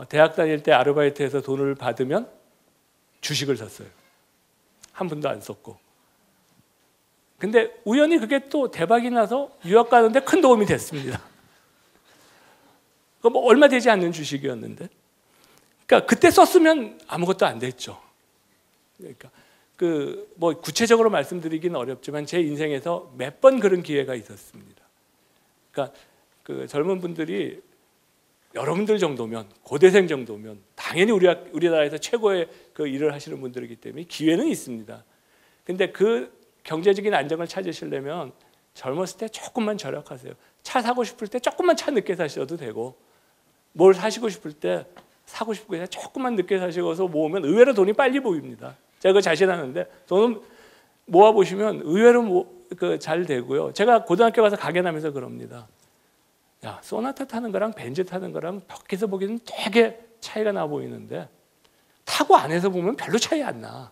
대학 다닐 때 아르바이트해서 돈을 받으면 주식을 샀어요. 한 푼도 안 썼고. 근데 우연히 그게 또 대박이 나서 유학 가는데 큰 도움이 됐습니다. 그거 뭐 얼마 되지 않는 주식이었는데. 그러니까 그때 썼으면 아무것도 안 됐죠. 그러니까. 뭐 구체적으로 말씀드리긴 어렵지만 제 인생에서 몇 번 그런 기회가 있었습니다. 그러니까 젊은 분들이 여러분들 정도면 고대생 정도면 당연히 우리나라에서 최고의 일을 하시는 분들이기 때문에 기회는 있습니다. 근데 그 경제적인 안정을 찾으시려면 젊었을 때 조금만 절약하세요. 차 사고 싶을 때 조금만 차 늦게 사셔도 되고 뭘 사시고 싶을 때 사고 싶고 해서 조금만 늦게 사시고서 모으면 의외로 돈이 빨리 보입니다. 제가 그거 자신하는데 돈은 모아보시면 의외로 잘 되고요. 제가 고등학교 가서 강연하면서 그럽니다. 야, 소나타 타는 거랑 벤츠 타는 거랑 밖에서 보기에는 되게 차이가 나 보이는데 타고 안에서 보면 별로 차이 안 나.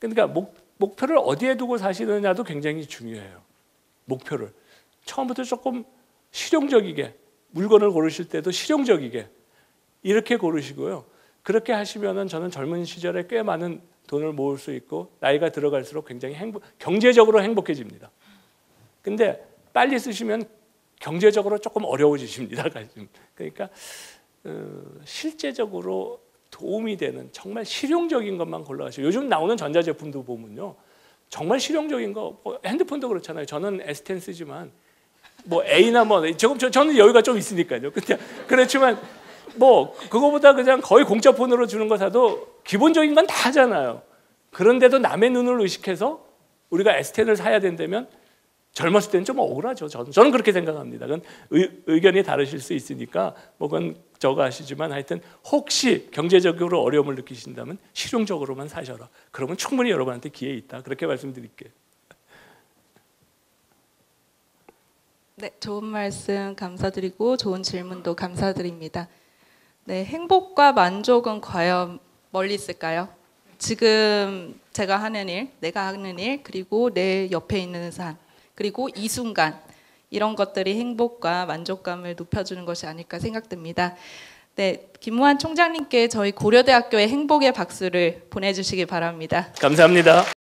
그러니까 목표를 어디에 두고 사시느냐도 굉장히 중요해요. 목표를. 처음부터 조금 실용적이게 물건을 고르실 때도 실용적이게 이렇게 고르시고요. 그렇게 하시면은 저는 젊은 시절에 꽤 많은 돈을 모을 수 있고 나이가 들어갈수록 굉장히 경제적으로 행복해집니다. 근데 빨리 쓰시면 경제적으로 조금 어려워지십니다. 그러니까 실제적으로 도움이 되는 정말 실용적인 것만 골라가시고 요즘 나오는 전자제품도 보면요. 정말 실용적인 거, 뭐 핸드폰도 그렇잖아요. 저는 S10 쓰지만 뭐 A나 뭐 저는 여유가 좀 있으니까요. 그렇지만 뭐 그거보다 그냥 거의 공짜폰으로 주는 거 사도 기본적인 건 다 하잖아요. 그런데도 남의 눈을 의식해서 우리가 S10을 사야 된다면 젊었을 때는 좀 억울하죠. 저는 그렇게 생각합니다. 그건 의견이 다르실 수 있으니까 뭐 그건 저가 아시지만 하여튼 혹시 경제적으로 어려움을 느끼신다면 실용적으로만 사셔라. 그러면 충분히 여러분한테 기회 있다. 그렇게 말씀드릴게요. 네, 좋은 말씀 감사드리고 좋은 질문도 감사드립니다. 네, 행복과 만족은 과연 멀리 있을까요? 지금 제가 하는 일, 내가 하는 일, 그리고 내 옆에 있는 사람, 그리고 이 순간 이런 것들이 행복과 만족감을 높여주는 것이 아닐까 생각됩니다. 네, 김무환 총장님께 저희 고려대학교의 행복의 박수를 보내주시기 바랍니다. 감사합니다.